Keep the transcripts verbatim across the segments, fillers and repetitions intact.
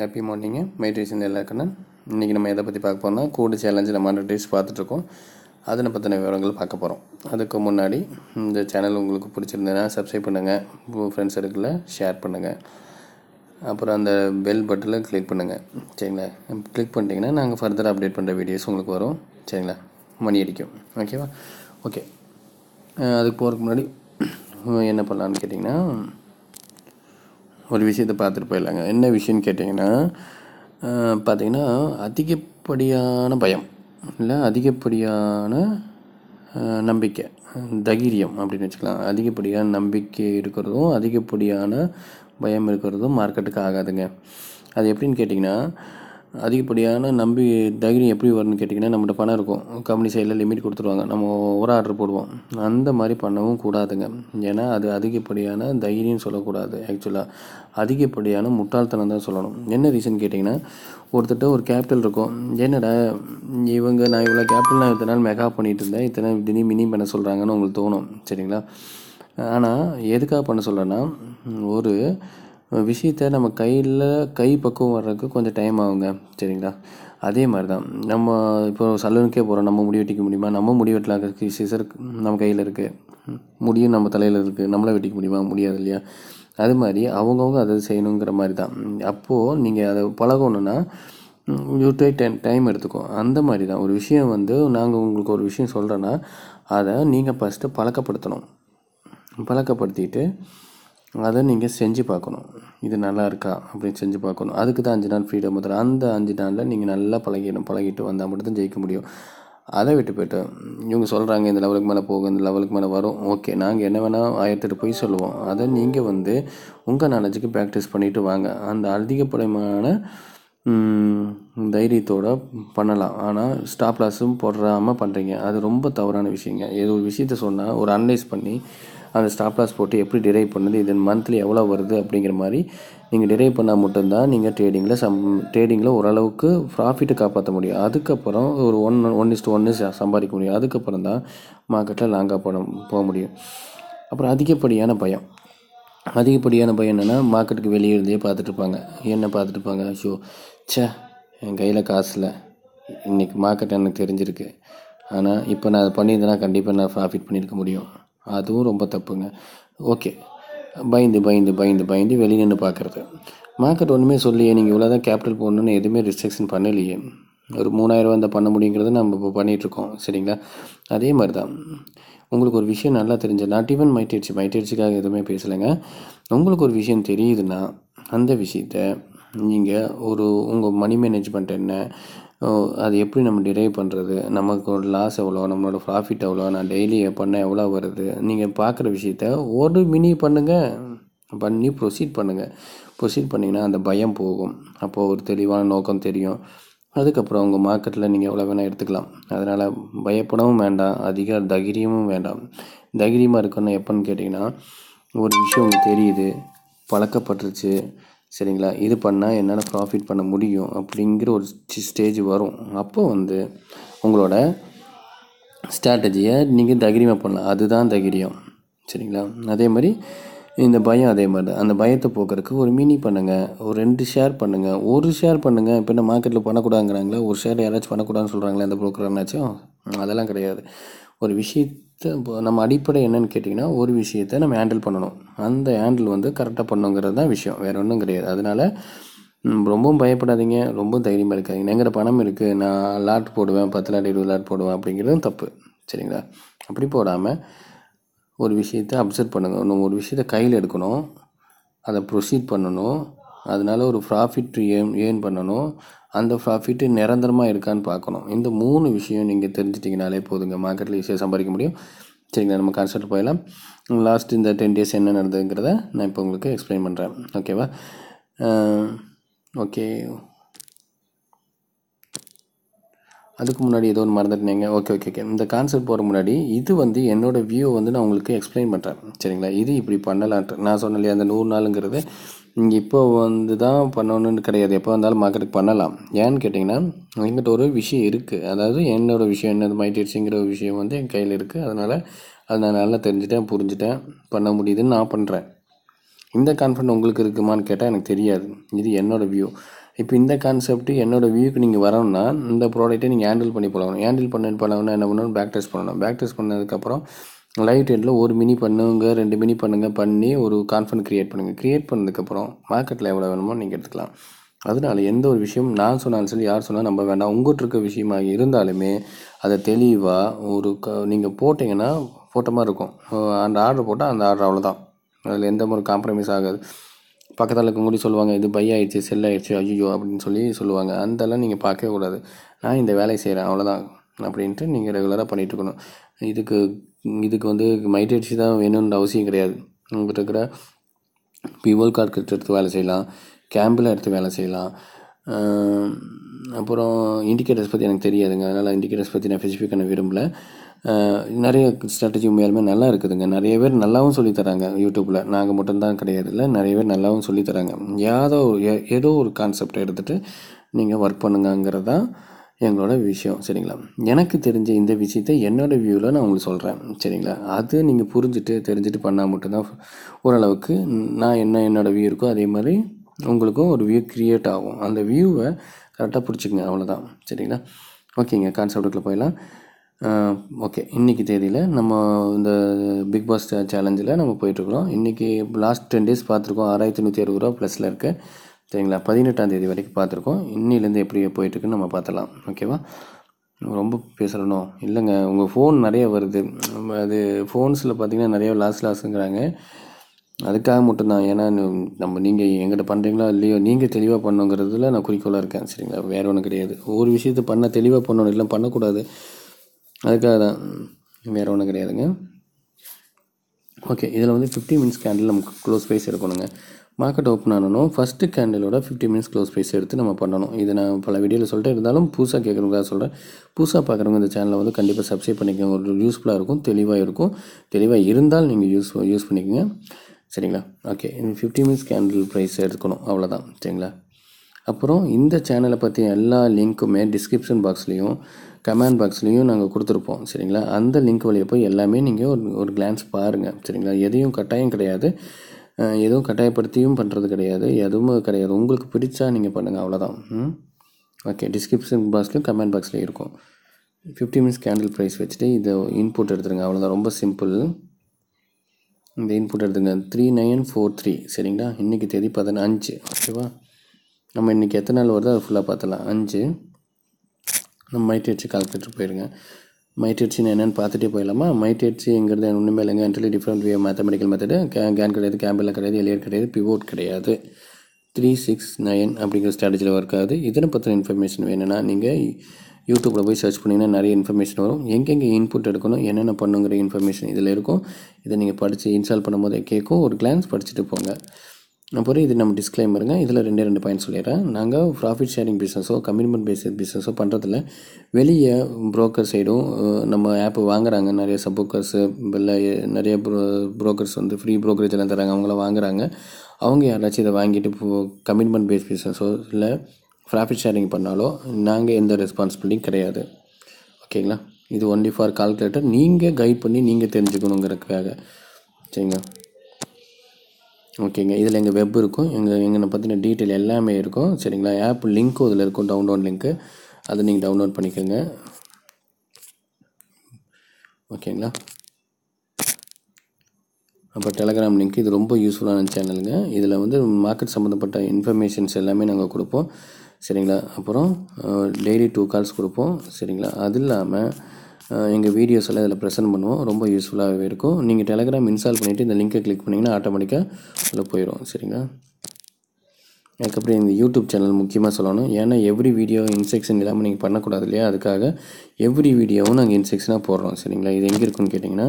Happy morning மைட்ரேஸ் இந்த எல்லாருக்குன்னு இன்றைக்கி நம்ம எதை பற்றி பார்க்க போகிறோம்னா கோடு சேலஞ்சில் மானிட்ரேஸ் பார்த்துட்ருக்கோம். அதனை பற்றின விவரங்கள் பார்க்க போகிறோம். அதுக்கு முன்னாடி இந்த சேனல் உங்களுக்கு பிடிச்சிருந்ததுன்னா சப்ஸ்கிரைப் பண்ணுங்கள், உங்கள் ஃப்ரெண்ட்ஸ் சர்க்கிளில் ஷேர் பண்ணுங்கள், அப்புறம் அந்த பெல் பட்டனில் கிளிக் பண்ணுங்கள். சரிங்களா, கிளிக் பண்ணிட்டீங்கன்னா நாங்கள் ஃபர்தராக அப்டேட் பண்ணுற வீடியோஸ் உங்களுக்கு வரும். சரிங்களா, மணி அடிக்கும். ஓகேவா? ஓகே, அதுக்கு போகிறதுக்கு முன்னாடி என்ன பண்ணலான்னு கேட்டிங்கன்னா ஒரு விஷயத்தை பார்த்துட்டு போயிடலாங்க. என்ன விஷயம்னு கேட்டிங்கன்னா பார்த்திங்கன்னா அதிகப்படியான பயம் இல்லை, அதிகப்படியான நம்பிக்கை, தைரியம் அப்படின்னு வச்சுக்கலாம். அதிகப்படியான நம்பிக்கை இருக்கிறதும் அதிகப்படியான பயம் இருக்கிறதும் மார்க்கெட்டுக்கு ஆகாதுங்க. அது எப்படின்னு கேட்டிங்கன்னா, அதிகப்படியான நம்பி தைரியம் எப்படி வரும்னு கேட்டிங்கன்னா, நம்மகிட்ட பணம் இருக்கும், கம்பெனி சைடில் லிமிட் கொடுத்துருவாங்க, நம்ம ஒரு ஆர்டர் போடுவோம். அந்த மாதிரி பண்ணவும் கூடாதுங்க. ஏன்னா அது அதிகப்படியான தைரியம் சொல்லக்கூடாது, ஆக்சுவலாக அதிகப்படியான முட்டாள்தனம் தான் சொல்லணும். என்ன ரீசன் கேட்டிங்கன்னா, ஒருத்தட்ட ஒரு கேபிட்டல் இருக்கும். என்னடா இவங்க, நான் இவ்வளோ கேபிட்டல் நான் இத்தனை நாள் மெகா பண்ணிகிட்டு இருந்தேன், இத்தனை திடீர் மினி பண்ண சொல்கிறாங்கன்னு உங்களுக்கு தோணும். சரிங்களா, ஆனால் எதுக்காக பண்ண சொல்கிறேன்னா, ஒரு விஷயத்தை நம்ம கையில் கை பக்குவம் வர்றதுக்கு கொஞ்சம் டைம் ஆகுங்க. சரிங்களா, அதே மாதிரி தான் நம்ம இப்போ சலூனுக்கே போகிறோம், நம்ம முடி வெட்டிக்க முடியுமா? நம்ம முடி வெட்டலாங்கிறதுக்கு சிசர் நம்ம கையில் இருக்குது, முடியும் நம்ம தலையில் இருக்குது, நம்மளை வெட்டிக்க முடியுமா? முடியாது இல்லையா? அது மாதிரி அவங்கவுங்க அதை செய்யணுங்கிற மாதிரி தான். அப்போது நீங்கள் அதை பழகணுன்னா யூட்டை டைம் டைம் எடுத்துக்கும். அந்த மாதிரி தான் ஒரு விஷயம் வந்து, நாங்கள் உங்களுக்கு ஒரு விஷயம் சொல்கிறோன்னா அதை நீங்கள் ஃபஸ்ட்டு பழக்கப்படுத்தணும். பழக்கப்படுத்திட்டு அதை நீங்கள் செஞ்சு பார்க்கணும். இது நல்லா இருக்கா அப்படின்னு செஞ்சு பார்க்கணும். அதுக்கு தான் அஞ்சு நாள் ஃப்ரீடம் வந்துடும். அந்த அஞ்சு நாளில் நீங்கள் நல்லா பழகிடணும். பழகிட்டு வந்தால் மட்டும்தான் ஜெயிக்க முடியும். அதை விட்டு போய்ட்டு இவங்க சொல்கிறாங்க இந்த லெவலுக்கு மேலே போகும், இந்த லெவலுக்கு மேலே வரும், ஓகே நாங்கள் என்ன வேணால் ஆயிரத்துட்டு போய் சொல்லுவோம். அதை நீங்கள் வந்து உங்கள் நாலேஜுக்கு ப்ராக்டிஸ் பண்ணிவிட்டு வாங்க. அந்த அதிகப்படமான தைரியத்தோடு பண்ணலாம். ஆனால் ஸ்டாப் லாஸும் போடாமல் பண்ணுறீங்க, அது ரொம்ப தவறான விஷயங்க. ஏதோ ஒரு விஷயத்த சொன்னால் ஒரு அனலைஸ் பண்ணி அந்த ஸ்டாப் லாஸ் போட்டு எப்படி டிரைவ் பண்ணுது, இது மந்த்லி எவ்வளோ வருது அப்படிங்கிற மாதிரி நீங்கள் டிரைவ் பண்ணால் மட்டும்தான் நீங்கள் ட்ரேடிங்கில் சம் ட்ரேடிங்கில் ஓரளவுக்கு ப்ராஃபிட்டு காப்பாற்ற முடியும். அதுக்கப்புறம் ஒரு ஒன் ஒன் இஸ்ட்டு ஒன்று சம்பாதிக்க முடியும். அதுக்கப்புறம் தான் மார்க்கெட்டில் லாங்காக போட போக முடியும். அப்புறம் அதிகப்படியான பயம். அதிகப்படியான பயம் என்னென்னா, மார்க்கெட்டுக்கு வெளியே இருந்தே பார்த்துட்ருப்பாங்க. என்ன பார்த்துட்ருப்பாங்க? ஷோ சே என் கையில் காசில் இன்றைக்கி மார்க்கெட் எனக்கு தெரிஞ்சிருக்கு, ஆனால் இப்போ நான் அதை பண்ணியிருந்தேன்னா கண்டிப்பாக நான் ப்ராஃபிட் பண்ணியிருக்க முடியும். அதுவும் ரொம்ப தப்புங்க. ஓகே, பயந்து பயந்து பயந்து பயந்து வெளியே நின்று பார்க்குறது. மார்க்கெட் ஒன்றுமே சொல்லியே நீங்கள் இவ்வளோ தான் கேபிட்டல் போடணுன்னு எதுவுமே ரிஸ்ட்ரிக்ஷன் பண்ணலையே. ஒரு மூணாயிரரூவா இந்த பண்ண முடியுங்கிறத நம்ம இப்போ பண்ணிகிட்ருக்கோம். சரிங்களா, அதே மாதிரி தான் உங்களுக்கு ஒரு விஷயம் நல்லா தெரிஞ்ச, நாட் ஈவன் மைட்ரேட்சி மைட்ரேட்சிக்காக எதுவுமே பேசலைங்க. உங்களுக்கு ஒரு விஷயம் தெரியுதுன்னா அந்த விஷயத்த நீங்கள் ஒரு உங்கள் மணி மேனேஜ்மெண்ட் என்ன, அது எப்படி நம்ம டிரைவ் பண்ணுறது, நமக்கு ஒரு லாஸ் எவ்வளோ, நம்மளோட ப்ராஃபிட் எவ்வளோ, நான் டெய்லி பண்ண எவ்வளோ வருது, நீங்கள் பார்க்குற விஷயத்த ஒரு மினி பண்ணுங்கள், பண்ணி ப்ரொசீட் பண்ணுங்கள். ப்ரொசீட் பண்ணிங்கன்னா அந்த பயம் போகும். அப்போது ஒரு தெளிவான நோக்கம் தெரியும். அதுக்கப்புறம் உங்கள் மார்க்கெட்டில் நீங்கள் எவ்வளோ வேணால் எடுத்துக்கலாம். அதனால் பயப்படவும் வேண்டாம், அதிக தைரியமும் வேண்டாம். தைரியமாக இருக்கணும் எப்போன்னு கேட்டிங்கன்னா, ஒரு விஷயம் உங்களுக்கு தெரியுது, பழக்கப்பட்டுருச்சு. சரிங்களா, இது பண்ணால் என்னால் ப்ராஃபிட் பண்ண முடியும் அப்படிங்கிற ஒரு ஸ்டேஜ் வரும். அப்போ வந்து உங்களோட ஸ்ட்ராட்டஜியை நீங்கள் தைரியமாக பண்ணலாம். அதுதான் தைரியம். சரிங்களா, அதே மாதிரி இந்த பயம் அதே மாதிரி தான். அந்த பயத்தை போக்குறதுக்கு ஒரு மினி பண்ணுங்கள், ஒரு ரெண்டு ஷேர் பண்ணுங்கள், ஒரு ஷேர் பண்ணுங்கள். இப்போ என்ன மார்க்கெட்டில் பண்ணக்கூடாதுங்கிறாங்களா? ஒரு ஷேர் யாராச்சும் பண்ணக்கூடாதுன்னு சொல்கிறாங்களா அந்த ப்ரோக்கர்னாச்சும்? அதெல்லாம் கிடையாது. ஒரு விஷயத்தை நம்ம அடிப்படை என்னன்னு கேட்டிங்கன்னா, ஒரு விஷயத்தை நம்ம ஹேண்டில் பண்ணணும். அந்த ஹேண்டில் வந்து கரெக்டாக பண்ணுங்கிறது தான் விஷயம், வேறு ஒன்றும் கிடையாது. அதனால் ரொம்பவும் பயப்படாதீங்க, ரொம்ப தைரியமாக இருக்காதிங்க. எங்கிட்ட பணம் இருக்குது, நான் லாட் போடுவேன், பத்து லாட் இருபது லாட் போடுவேன் அப்படிங்கிறதும் தப்பு. சரிங்களா, அப்படி போடாமல் ஒரு விஷயத்தை அப்சர்வ் பண்ணுங்கள். நம்ம ஒரு விஷயத்தை கையில் எடுக்கணும், அதை ப்ரொசீட் பண்ணணும், அதனால் ஒரு ப்ராஃபிட் ஏன் ஏர்ன் பண்ணணும், அந்த ப்ராஃபிட்டு நிரந்தரமாக இருக்கான்னு பார்க்கணும். இந்த மூணு விஷயம் நீங்கள் தெரிஞ்சிட்டிங்கனாலே போதுங்க, மார்க்கெட்டில் ஈஸியாக சம்பாதிக்க முடியும். சரிங்களா, நம்ம கான்செப்ட் போயிடலாம். லாஸ்ட் இந்த டென் டேஸ் என்ன நடந்ததுங்கிறத நான் இப்போ உங்களுக்கு எக்ஸ்பிளைன் பண்ணுறேன். ஓகேவா? ஓகே, அதுக்கு முன்னாடி ஏதோ ஒன்று மறந்துட்டேங்க. ஓகே ஓகே ஓகே இந்த கான்செப்ட் போகிற முன்னாடி இது வந்து என்னோடய வியூ வந்து நான் உங்களுக்கு எக்ஸ்பிளைன் பண்ணுறேன். சரிங்களா, இது இப்படி பண்ணலான்ட்டு நான் சொன்னேன் இல்லையா, அந்த நூறு நாளுங்கிறது இங்கே இப்போ வந்து தான் பண்ணணுன்னு கிடையாது. எப்போ வந்தாலும் மார்க்கெட்டுக்கு பண்ணலாம். ஏன்னு கேட்டிங்கன்னா, என்கிட்ட ஒரு விஷயம் இருக்குது. அதாவது என்னோடய விஷயம் என்னது, மைட்ரேட்சிங்கிற ஒரு விஷயம் வந்து என் கையில் இருக்குது. அதனால் அதை நான் நல்லா தெரிஞ்சுட்டேன், புரிஞ்சுட்டேன், பண்ண முடியுதுன்னு நான் பண்ணுறேன். இந்த கான்ஃபிடன்ட் உங்களுக்கு இருக்குமான்னு கேட்டால் எனக்கு தெரியாது. இது என்னோடய வியூ. இப்போ இந்த கான்செப்ட்டு என்னோட வியூக்கு நீங்கள் வரோம்னா இந்த ப்ராடக்ட்டை நீங்கள் ஹேண்டில் பண்ணி போகணும். ஹேண்டில் பண்ணி போகலாம்னா என்ன பண்ணணும், பேக் டெஸ்ட் பண்ணணும். பேக் டெஸ்ட் பண்ணதுக்கப்புறம் லைவ் ட்ரேடில் ஒரு மினி பண்ணுங்க, ரெண்டு மினி பண்ணுங்க, பண்ணி ஒரு கான்ஃபிடன்ட் க்ரியேட் பண்ணுங்கள். க்ரியேட் பண்ணதுக்கப்புறம் மார்க்கெட்டில் எவ்வளோ வேணுமோ நீங்கள் எடுத்துக்கலாம். அதனால எந்த ஒரு விஷயம் நான் சொன்னாலும் சரி, யார் சொன்னால் நம்ம வேண்டாம், உங்கள்கிட்ட இருக்க விஷயமாக இருந்தாலுமே அதை தெளிவாக ஒரு க நீங்கள் போட்டிங்கன்னா போட்ட மாதிரி இருக்கும். அந்த ஆர்டர் போட்டால் அந்த ஆர்டர் அவ்வளோதான், அதில் எந்த ஒரு காம்ப்ரமைஸ் ஆகாது. பக்கத்தில் இருக்கவங்க சொல்லுவாங்க இது பை ஆகிடுச்சு, செல் ஆகிடுச்சு, ஐயோ அப்படின்னு சொல்லி சொல்லுவாங்க. அந்தெல்லாம் நீங்கள் பார்க்கவே கூடாது. நான் இந்த வேலையை செய்கிறேன் அவ்வளோதான் அப்படின்ட்டு நீங்கள் ரெகுலராக பண்ணிகிட்டு இருக்கணும். இதுக்கு இதுக்கு வந்து மைட்ரேட்சி தான் வேணும்ன்ற அவசியம் கிடையாது. உங்கள்கிட்ட இருக்கிற பிவோல் கார்டு எடுத்து வேலை செய்யலாம், கேம்பில் எடுத்து வேலை செய்யலாம். அப்புறம் இண்டிகேட்டர்ஸ் பற்றி எனக்கு தெரியாதுங்க, அதனால் இண்டிகேட்டர்ஸ் பற்றி நான் ஸ்பெசிஃபிக் பண்ண விரும்பலை. நிறைய ஸ்ட்ராட்டஜி உண்மையாலுமே நல்லா இருக்குதுங்க, நிறைய பேர் நல்லாவும் சொல்லித்தராங்க யூடியூப்பில். நாங்கள் மட்டும்தான் கிடையாது, இல்லை நிறைய பேர் நல்லாவும் சொல்லித்தராங்க. ஏதோ ஏதோ ஒரு கான்செப்டை எடுத்துகிட்டு நீங்கள் ஒர்க் பண்ணுங்கங்கிறது தான் எங்களோட விஷயம், சரிங்களா. எனக்கு தெரிஞ்ச இந்த விஷயத்தை என்னோடய வியூவில் நான் உங்களுக்கு சொல்கிறேன், சரிங்களா. அது நீங்கள் புரிஞ்சுட்டு தெரிஞ்சுட்டு பண்ணால் மட்டும்தான் ஓரளவுக்கு நான் என்ன என்னோடய வியூ இருக்கோ அதே மாதிரி உங்களுக்கும் ஒரு வியூ க்ரியேட் ஆகும். அந்த வியூவை கரெக்டாக பிடிச்சிக்கங்க, அவ்வளோதான், சரிங்களா. ஓகேங்க, கான்செப்டுக்குள்ளே போயிடலாம். ஓகே, இன்றைக்கி தேதியில் நம்ம இந்த பிக் பாஸ் சேலஞ்சில் நம்ம போயிட்டுருக்குறோம். இன்றைக்கி லாஸ்ட் டென் டேஸ் பார்த்துருக்கோம், ஆறாயிரத்தி நூற்றி அறுபது ரூபா ப்ளஸில் இருக்குது, சரிங்களா. பதினெட்டாந்தேதி வரைக்கும் பார்த்துருக்கோம். இன்னிலேருந்து எப்படி போயிட்டுருக்குன்னு நம்ம பார்த்துலாம், ஓகேவா. ரொம்ப பேசணும் இல்லைங்க, உங்கள் ஃபோன் நிறைய வருது, அது ஃபோன்ஸில் பார்த்திங்கன்னா நிறைய லாஸ் லாஸுங்கிறாங்க. அதுக்காக மட்டும்தான், ஏன்னா நம்ம நீங்கள் எங்கிட்ட பண்ணுறீங்களோ இல்லையோ நீங்கள் தெளிவாக பண்ணுங்கிறதுல நான் குறிக்கோளாக இருக்கேன், சரிங்களா. வேறு ஒன்றும் கிடையாது. ஒரு விஷயத்தை பண்ண தெளிவாக பண்ணணும், இல்லை பண்ணக்கூடாது, அதுக்காக தான், வேறு ஒன்றும் கிடையாதுங்க. ஓகே, இதில் வந்து ஃபிஃப்டி மினிட்ஸ் கேண்டில் நமக்கு க்ளோஸ் ப்ரைஸ் எடுக்கணுங்க. மார்க்கெட் ஓப்பன் ஆனணும் ஃபஸ்ட்டு கேண்டிலோட ஃபிஃப்டி மினிட்ஸ் க்ளோஸ் ப்ரைஸ் எடுத்து நம்ம பண்ணணும். இது நான் பல வீடியோவில் சொல்லிட்டு இருந்தாலும் புதுசாக கேட்குறவங்க சொல்கிறேன். புதுசாக பார்க்குறவங்க இந்த சேனலை வந்து கண்டிப்பாக சப்ஸ்கிரைப் பண்ணிக்கோங்க, ஒரு யூஸ்ஃபுல்லாக இருக்கும், தெளிவாக இருக்கும். தெளிவாக இருந்தால் நீங்கள் யூஸ் யூஸ் பண்ணிக்கோங்க, சரிங்களா. ஓகே, இந்த ஃபிஃப்டி மினிட்ஸ் கேண்டில் ப்ரைஸ் எடுக்கணும், அவ்வளோதான், சரிங்களா. அப்புறம் இந்த சேனலை பற்றி எல்லா லிங்க்குமே டிஸ்கிரிப்ஷன் பாக்ஸ்லேயும் கமெண்ட் பாக்ஸ்லேயும் நாங்கள் கொடுத்துருப்போம், சரிங்களா. அந்த லிங்க் வழியை போய் எல்லாமே நீங்கள் ஒரு ஒரு கிளான்ஸ் பாருங்கள், சரிங்களா. எதையும் கட்டாயம் கிடையாது, எதுவும் கட்டாயப்படுத்தியும் பண்ணுறது கிடையாது, எதுவும் கிடையாது. உங்களுக்கு பிடிச்சா நீங்கள் பண்ணுங்கள், அவ்வளோதான். ஓகே, டிஸ்கிரிப்ஷன் பாக்ஸ்லையும் கமெண்ட் பாக்ஸ்லேயும் இருக்கும். ஃபிஃப்டி மினிட்ஸ் கேண்டில் ப்ரைஸ் வச்சுட்டு இதை இன்புட் எடுத்துருங்க, அவ்வளோதான், ரொம்ப சிம்பிள். இந்த இன்புட் எடுத்துங்க, த்ரீ நைன் ஃபோர் த்ரீ சரிங்களா. இன்றைக்கி தேதி பதினஞ்சு, ஓகேவா. நம்ம இன்றைக்கி எத்தனை நாள் வருது அது ஃபுல்லாக பார்த்துலாம். அஞ்சு நம்ம மைட்ரேட்சி கால்குலேட்டர் போயிடுங்க. மைட்ரேட்சின்னு என்னென்னு பார்த்துட்டே போயிடலாமா. மைட்ரேட்சிங்கிறது ஒன்றுமே இல்லைங்க, entirely different way mathematical method. கே கேன் கிடையாது, கேம்பில் கிடையாது, எலியர் கிடையாது, பிவோட் கிடையாது. த்ரீ சிக்ஸ் நைன் அப்படிங்கிற ஸ்ட்ராட்டஜியில் ஒர்க் ஆகுது. இதனை பற்றின இன்ஃபர்மேஷன் வேணும்னா நீங்கள் யூடியூப்பில் போய் சர்ச் பண்ணிங்கன்னா நிறைய இன்ஃபர்மேஷன் வரும். எங்கெங்கே இன்புட் எடுக்கணும், என்னென்ன பண்ணுங்கிற இன்ஃபர்மேஷன் இதில் இருக்கும். இதை நீங்கள் படித்து இன்ஸ்டால் பண்ணும்போது கேட்கும், ஒரு கிளான்ஸ் படிச்சுட்டு போங்க. அப்புறம் இது நம்ம டிஸ்க்ளைமருங்க, இதில் ரெண்டே ரெண்டு பாயிண்ட் சொல்லிடுறேன். நாங்கள் ப்ராஃபிட் ஷேரிங் பிஸ்னஸோ கமிட்மெண்ட் பேஸ் பிஸ்னஸோ பண்ணுறதில்ல. வெளியே புரோக்கர் சைடும் நம்ம ஆப்பு வாங்குறாங்க, நிறைய சப் புரோக்கர்ஸு இல்லை நிறைய ப்ரோ புரோக்கர்ஸ் வந்து ஃப்ரீ ப்ரோக்கரேஜ் எல்லாம் தராங்க, அவங்களாம் வாங்குறாங்க. அவங்க யாராச்சும் இதை வாங்கிட்டு கமிட்மெண்ட் பேஸ் பிஸ்னஸோ இல்லை ப்ராஃபிட் ஷேரிங் பண்ணாலோ நாங்கள் எந்த ரெஸ்பான்சிபிலிட்டியும் கிடையாது, ஓகேங்களா. இது ஒன்லி ஃபார் கால்குலேட்டர், நீங்கள் கைட் பண்ணி நீங்கள் தெரிஞ்சுக்கணுங்கிறதுக்காக, சரிங்களா. ஓகேங்க, இதில் எங்கள் வெப் இருக்கும், எங்கள் எங்களை பற்றின டீட்டெயில் எல்லாமே இருக்கும், சரிங்களா. ஆப் லிங்க்கும் இதில் இருக்கும், டவுன்லோட் லிங்க்கு, அதை நீங்கள் டவுன்லோட் பண்ணிக்கோங்க, ஓகேங்களா. அப்போ டெலகிராம் லிங்க், இது ரொம்ப யூஸ்ஃபுல்லான சேனலுங்க. இதில் வந்து மார்க்கெட் சம்மந்தப்பட்ட இன்ஃபர்மேஷன்ஸ் எல்லாமே நாங்கள் கொடுப்போம், சரிங்களா. அப்புறம் டெய்லி டூ கால்ஸ் கொடுப்போம், சரிங்களா. அது இல்லாமல் எங்கள் வீடியோஸ் எல்லாம் இதில் ப்ரெசென்ட் பண்ணுவோம், ரொம்ப யூஸ்ஃபுல்லாகவே இருக்கும். நீங்கள் டெலகிராம் இன்ஸ்டால் பண்ணிவிட்டு இந்த லிங்கை கிளிக் பண்ணிங்கன்னா ஆட்டோமேட்டிக்காக அதில் போயிடும், சரிங்களா. அதுக்கப்புறம் எங்கள் யூடியூப் சேனல் முக்கியமாக சொல்லணும், ஏன்னா எவ்ரி வீடியோ இன்செக்ஷன் இல்லாமல் நீங்கள் பண்ணக்கூடாது இல்லையா, அதுக்காக எவ்ரி வீடியோவும் நாங்கள் இன்செக்ஷனாக போடுறோம், சரிங்களா. இது எங்கே இருக்குன்னு கேட்டிங்கன்னா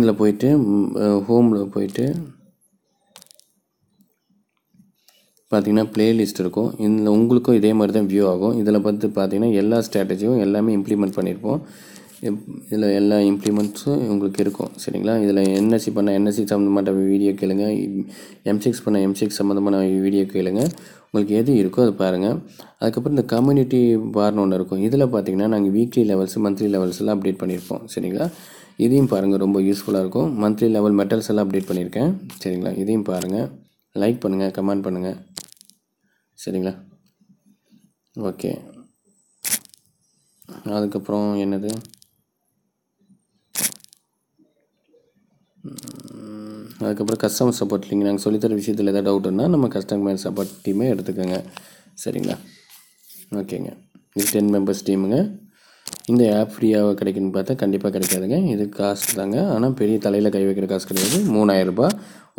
இதில் போயிட்டு ஹோமில் போயிட்டு பார்த்திங்கன்னா ப்ளேலிஸ்ட் இருக்கும். இதில் உங்களுக்கும் இதே மாதிரி தான் வியூ ஆகும். இதில் பார்த்து பார்த்திங்கன்னா எல்லா ஸ்ட்ராட்டஜியும் எல்லாமே இம்ப்ளிமெண்ட் பண்ணியிருப்போம். இதில் எல்லா இம்ப்ளிமெண்ட்ஸும் உங்களுக்கு இருக்கும், சரிங்களா. இதில் என்எஸ்சி பண்ண என்எஸ்சி சம்மந்தமான வீடியோ கேளுங்க, எம்சிக்ஸ் பண்ண எம்சிக்ஸ் சம்மந்தமான வீடியோ கேளுங்க, உங்களுக்கு எது இருக்கோ அதை பாருங்கள். அதுக்கப்புறம் இந்த கம்யூனிட்டி பார்னு ஒன்று இருக்கும், இதில் பார்த்திங்கன்னா நாங்கள் வீக்லி லெவல்ஸ் மந்த்லி லெவல்ஸ்லாம் அப்டேட் பண்ணியிருப்போம், சரிங்களா. இதையும் பாருங்கள், ரொம்ப யூஸ்ஃபுல்லாக இருக்கும். மந்த்லி லெவல் மெட்டல்ஸ் எல்லாம் அப்டேட் பண்ணியிருக்கேன், சரிங்களா. இதையும் பாருங்கள், லைக் பண்ணுங்கள், கமெண்ட் பண்ணுங்கள். சரிங்களா? ஓகே, அதுக்கப்புறம் என்னது அதுக்கப்புறம் கஸ்டமர் சப்போர்ட் லிங்க். நாங்கள் சொல்லித்தர விஷயத்தில் எதாவது டவுட்டுன்னா நம்ம கஸ்டமர் சப்போர்ட் டீமே எடுத்துக்கோங்க. சரிங்களா? ஓகேங்க. இது டென் மெம்பர்ஸ் டீமுங்க. இந்த ஆப் ஃப்ரீயாக கிடைக்குன்னு பார்த்தா கண்டிப்பாக கிடைக்காதுங்க. இது காசு தாங்க, ஆனால் பெரிய தலையில் கை வைக்கிற காசு கிடையாது. மூணாயிரரூபா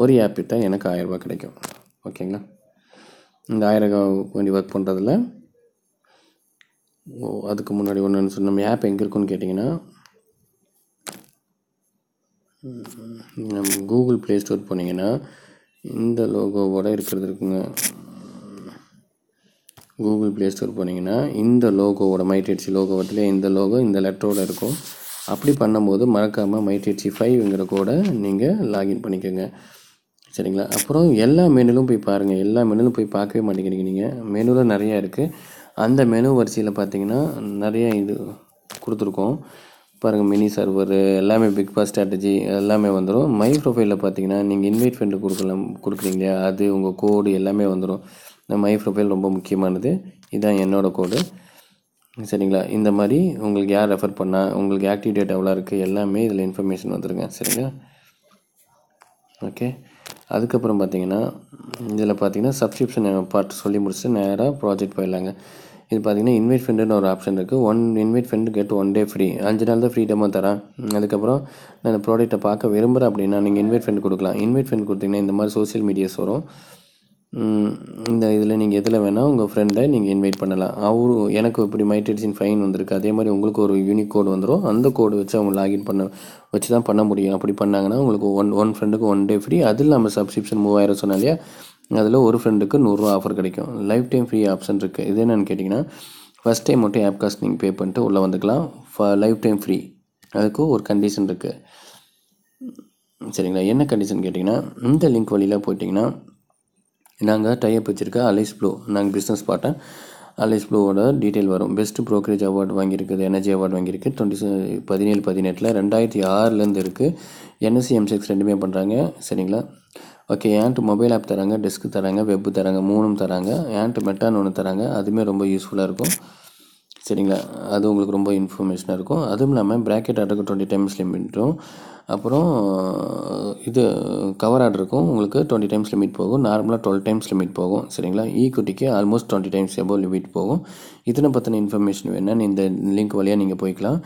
ஒரு ஆப்பு தான் எனக்கு ஆயிரரூபா கிடைக்கும். ஓகேங்களா? இந்த ஆயிரம் வேண்டி ஒர்க் பண்ணுறதில்ல. ஓ, அதுக்கு முன்னாடி ஒன்று சொன்ன நம்ம ஆப் எங்கே இருக்குன்னு கேட்டிங்கன்னா, நம்ம கூகுள் ப்ளே ஸ்டோர் போனீங்கன்னா இந்த லோகோவோட இருக்கிறது இருக்குங்க. கூகுள் ப்ளே ஸ்டோர் போனீங்கன்னா இந்த லோகோவோட மைட்ரேட்சி லோகோவத்தில் இந்த லோகோ இந்த லெட்டரோடு இருக்கும். அப்படி பண்ணும்போது மறக்காமல் மைட்ரேட்சி ஃபைவ்ங்கிற கோடை நீங்கள் லாகின் பண்ணிக்கோங்க. சரிங்களா? அப்புறம் எல்லா மெனுலும் போய் பாருங்கள். எல்லா மெனுலும் போய் பார்க்கவே மாட்டேங்கிறீங்க. நீங்கள் மெனுவில் நிறையா இருக்குது. அந்த மெனு வரிசையில் பார்த்தீங்கன்னா நிறையா இது கொடுத்துருக்கோம் பாருங்கள். மினி சர்வர் எல்லாமே, பிக் பாஸ் ஸ்ட்ராட்டஜி எல்லாமே வந்துடும். மை ப்ரொஃபைலில் பார்த்தீங்கன்னா நீங்கள் இன்வைட் ஃப்ரெண்டு கொடுக்கலாம் கொடுக்குறீங்க, அது உங்கள் கோடு எல்லாமே வந்துடும். இந்த மை ப்ரொஃபைல் ரொம்ப முக்கியமானது. இதுதான் என்னோடய கோடு. சரிங்களா? இந்த மாதிரி உங்களுக்கு யார் ரெஃபர் பண்ணால், உங்களுக்கு ஆக்டிவ் டேட் எவ்வளோ இருக்குது, எல்லாமே இதில் இன்ஃபர்மேஷன் வந்துடுங்க. சரிங்களா? ஓகே. அதுக்கப்புறம் பார்த்தீங்கன்னா இதில் பார்த்தீங்கன்னா சப்ஸ்கிரிப்ஷன் பார்ட் சொல்லி முடிச்சுட்டு நேராக ப்ராஜெக்ட் போயிடலாங்க. இது பார்த்தீங்கன்னா இன்வைட் ஃப்ரெண்டுன்னு ஒரு ஆப்ஷன் இருக்குது. One invite friend get one day free. அஞ்சு நாள் தான் ஃப்ரீடமாக தரேன். அதுக்கப்புறம் நான் இந்த ப்ராடக்ட்டை பார்க்க விரும்புகிறேன் அப்படின்னா நீங்கள் இன்வைட் ஃப்ரெண்டு கொடுக்கலாம். இன்வைட் ஃப்ரெண்ட் கொடுத்தீங்கன்னா இந்த மாதிரி சோசியல் மீடியாஸ் வரும். இந்த இதில் நீங்கள் எதில் வேணால் உங்கள் ஃப்ரெண்டை நீங்கள் இன்வைட் பண்ணலாம். அவரு எனக்கு இப்படி மைட்ரேட்சின் ஃபைன் வந்திருக்கு, அதே மாதிரி உங்களுக்கு ஒரு யூனிக் கோடு வந்துடும். அந்த கோடு வச்சு அவங்க லாகின் பண்ண வச்சு தான் பண்ண முடியும். அப்படி பண்ணாங்கன்னா உங்களுக்கு ஒன் ஒன் ஃப்ரெண்டுக்கு ஒன் டே ஃப்ரீ. அதில் நம்ம சப்ஸ்கிரிப்ஷன் மூவாயிரம் சொன்னாலையா, அதில் ஒரு ஃப்ரெண்டுக்கு நூறுரூவா ஆஃபர் கிடைக்கும். லைஃப் டைம் ஃப்ரீ ஆப்ஷன் இருக்குது. இது என்னென்னு கேட்டிங்கன்னா, ஃபஸ்ட் டைம் மட்டும் ஆப் காஸ்ட் நீங்கள் பே பண்ணிட்டு உள்ளே வந்துக்கலாம். ஃப லைஃப் டைம் ஃப்ரீ. அதுக்கு ஒரு கண்டிஷன் இருக்குது. சரிங்களா? என்ன கண்டிஷன் கேட்டிங்கன்னா, இந்த லிங்க் வழியில் போயிட்டிங்கன்னா நாங்கள் டைப் வச்சுருக்க அலைஸ் ப்ளூ, நாங்கள் பிஸ்னஸ் பார்ட்னர் அலைஸ் ப்ளூவோட டீட்டெயில் வரும். பெஸ்ட்டு ப்ரோக்கரேஜ் அவார்டு வாங்கியிருக்குது, எனர்ஜி அவார்டு வாங்கியிருக்கு. டுவெண்ட்டி பதினேழு பதினெட்டில் ரெண்டாயிரத்தி ஆறுலேருந்து இருக்குது. என்எஸ்சி எம்சிக்ஸ் ரெண்டுமே பண்ணுறாங்க. சரிங்களா? ஓகே. ஏன்ட்டு மொபைல் ஆப் தராங்க, டெஸ்க்கு தராங்க, வெப்பு தராங்க, மூணும் தராங்க. ஏன்ட்டு மெட்டான்னு ஒன்று தராங்க. அதுவுமே ரொம்ப யூஸ்ஃபுல்லாக இருக்கும். சரிங்களா? அது உங்களுக்கு ரொம்ப இன்ஃபர்மேஷனாக இருக்கும். அதுவும் இல்லாமல் ப்ராக்கெட் ஆர்டருக்கு டுவெண்ட்டி டைம்ஸ் லிமிட்டும், அப்புறம் இது கவர் ஆர்டருக்கும் உங்களுக்கு டுவெண்ட்டி டைம்ஸ் லிமிட் போகும். நார்மலாக டுவெல் டைம்ஸ் லிமிட் போகும். சரிங்களா? ஈக்குட்டிக்கு almost twenty times above limit போகும். இதனை பற்றின இன்ஃபர்மேஷன் வேணும்னா இந்த லிங்க் வழியாக நீங்கள் போய்க்கலாம்.